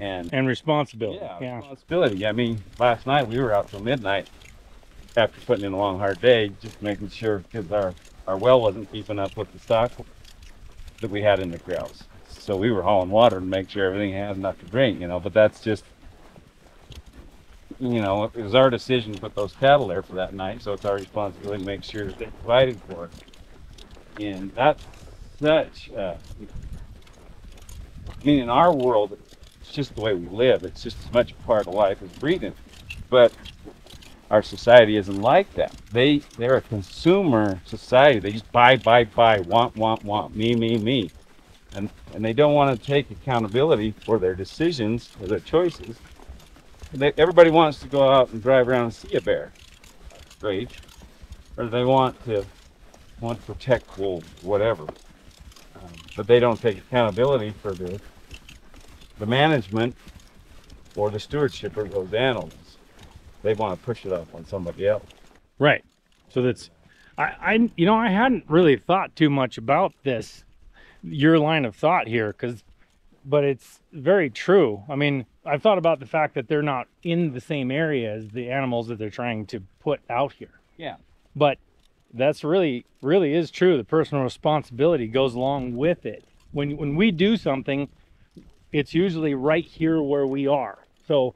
And responsibility. Yeah, responsibility. I mean, last night we were out till midnight after putting in a long, hard day, just making sure, because our well wasn't keeping up with the stock that we had in the grouse. So we were hauling water to make sure everything had enough to drink, you know, but that's just, you know, it was our decision to put those cattle there for that night, so it's our responsibility to make sure that they're provided for it. And that's such, I mean, in our world, it's just the way we live. It's just as much a part of life as breathing. But our society isn't like that. They're a consumer society. They just buy, buy, buy, want, me, me. And they don't want to take accountability for their decisions, for their choices. Everybody wants to go out and drive around and see a bear. Great. Or they want to protect wolves, whatever. But they don't take accountability for the management or the stewardship of those animals. They want to push it up on somebody else. Right. So that's, I you know, I hadn't really thought too much about this, your line of thought here, but it's very true. I mean, I've thought about the fact that they're not in the same area as the animals that they're trying to put out here. Yeah. But that's really is true. The personal responsibility goes along with it. When we do something, it's usually right here where we are. So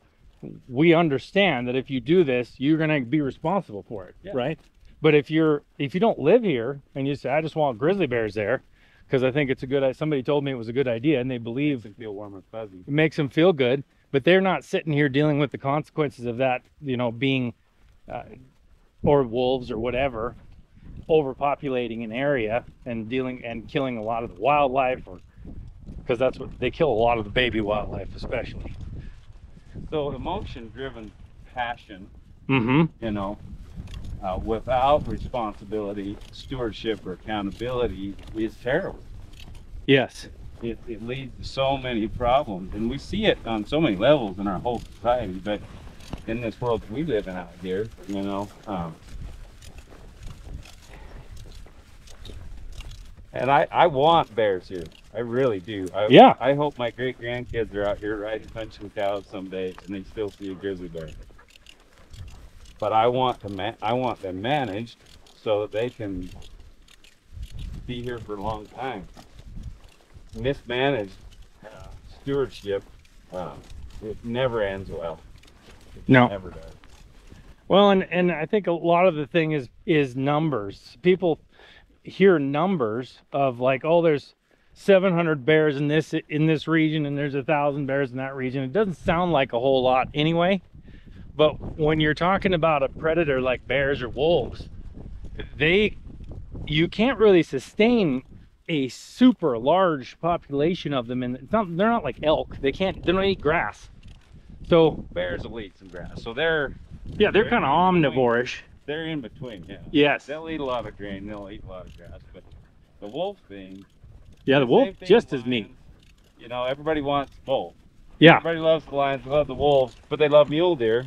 we understand that if you do this, you're going to be responsible for it, yeah. Right? But if you don't live here and you say, I just want grizzly bears there because I think it's a good, somebody told me it was a good idea and they believe it, feel warm and fuzzy. It makes them feel good, but they're not sitting here dealing with the consequences of that, you know, being, or wolves or whatever, overpopulating an area and dealing and killing a lot of the wildlife or, because that's what they kill, a lot of the baby wildlife, especially. So emotion-driven passion, you know, without responsibility, stewardship, or accountability is terrible. Yes. It leads to so many problems, and we see it on so many levels in our whole society. But in this world we live in out here, you know, and I want bears here. I really do. Yeah. I hope my great-grandkids are out here riding punching cows someday and they still see a grizzly bear. But I want them managed so that they can be here for a long time. Mismanaged stewardship, it never ends well. It no. Never does. Well, and I think a lot of the thing is numbers. People hear numbers of like, oh, there's 700 bears in this region and there's 1,000 bears in that region. It doesn't sound like a whole lot anyway, but when you're talking about a predator like bears or wolves, you can't really sustain a super large population of them, and they're not like elk. They don't eat grass. So bears will eat some grass, so they're kind of omnivorish. They're in between. Yeah. Yes, they'll eat a lot of grain, they'll eat a lot of grass, but the wolf thing. Yeah, the wolf just as mean. You know, everybody wants both. Yeah. Everybody loves the lions, love the wolves, but they love mule deer.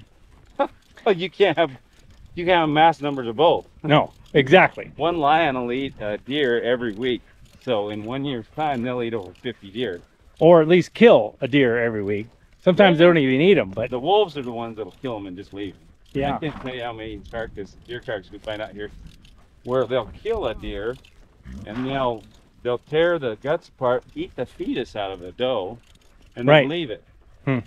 Well, you can't have mass numbers of both. No. Exactly. One lion will eat a deer every week. So in 1 year's time, they'll eat over 50 deer. Or at least kill a deer every week. Sometimes they don't even eat them, but... The wolves are the ones that'll kill them and just leave them. Yeah. I can't tell you how many deer carcasses we find out here where they'll kill a deer and they'll tear the guts apart, eat the fetus out of the doe, and then leave it, and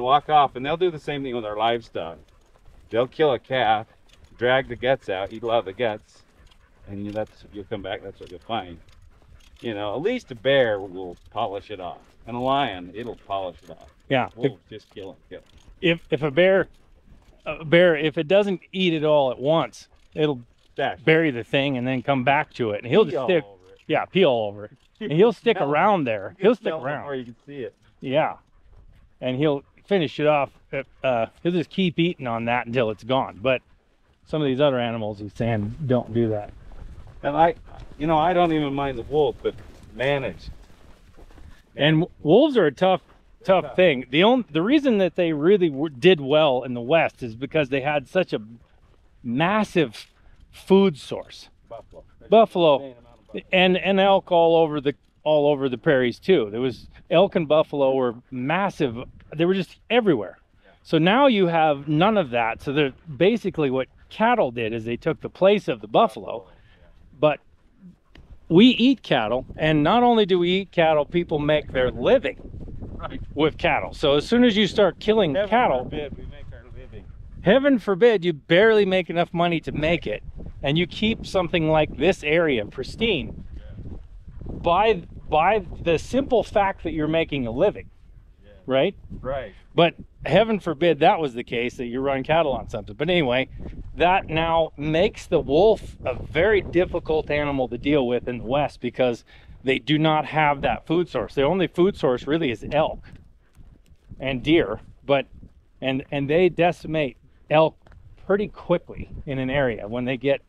walk off. And they'll do the same thing with our livestock. They'll kill a calf, drag the guts out, eat a lot of the guts, and you'll come back, that's what you'll find. You know, at least a bear will polish it off. And a lion, it'll polish it off. Yeah. We'll just kill it. Kill it. If a bear, if it doesn't eat it all at once, it'll bury the thing and then come back to it. And he'll just stick. Yeah, pee all over it. And he'll stick around there. He'll stick around. Or you can see it. Yeah. And he'll finish it off. He'll just keep eating on that until it's gone. But some of these other animals, he's saying, don't do that. And I don't even mind the wolf, but manage. And wolves are a tough thing. The reason that they really did well in the West is because they had such a massive food source. Buffalo. And elk all over the prairies too. There was elk and buffalo were massive. They were just everywhere. Yeah. So now you have none of that. So they're basically what cattle did is they took the place of the buffalo. Yeah. But we eat cattle, and not only do we eat cattle, people make their living with cattle. So as soon as you start killing cattle, we make our living. Heaven forbid, you barely make enough money to make it, and you keep something like this area pristine by the simple fact that you're making a living, right? Right. But heaven forbid that was the case, that you run cattle on something. But anyway, that now makes the wolf a very difficult animal to deal with in the West because they do not have that food source. Their only food source really is elk and deer, and they decimate elk pretty quickly in an area when they get...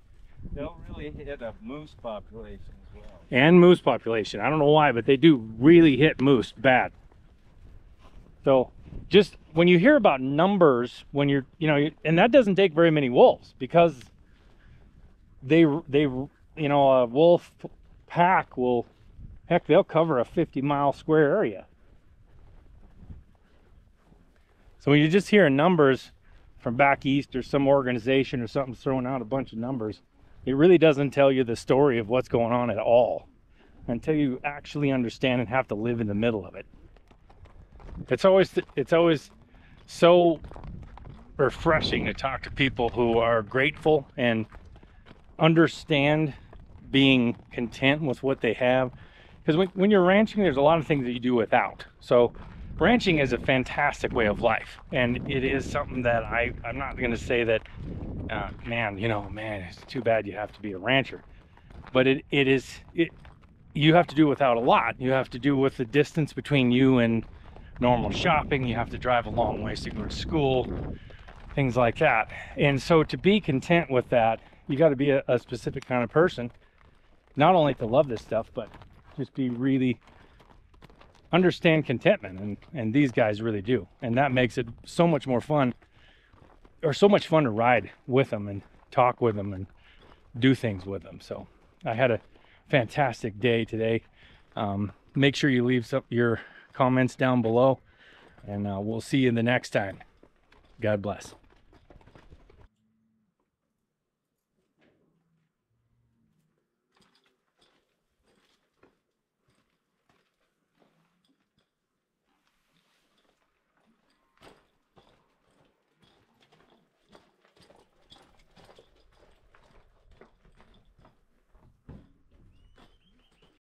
They'll really hit a moose population as well. And moose population. I don't know why, but they do really hit moose bad. So just when you hear about numbers, when you're, and that doesn't take very many wolves because a wolf pack will, they'll cover a 50-mile square area. So when you're just hearing numbers from back east or some organization or something throwing out a bunch of numbers, it really doesn't tell you the story of what's going on at all until you actually understand and have to live in the middle of it. It's always so refreshing to talk to people who are grateful and understand being content with what they have, because when you're ranching, there's a lot of things that you do without. So ranching is a fantastic way of life, and it is something that I'm not going to say that man, it's too bad you have to be a rancher, but it is you have to do without a lot. You have to do with the distance between you and normal shopping. You have to drive a long ways to go to school, things like that. And so to be content with that, you got to be a specific kind of person, not only to love this stuff, but just be really understand contentment, and these guys really do, and that makes it so much more fun, or so much fun to ride with them and talk with them and do things with them. So I had a fantastic day today. Make sure you leave your comments down below, and we'll see you the next time. God bless.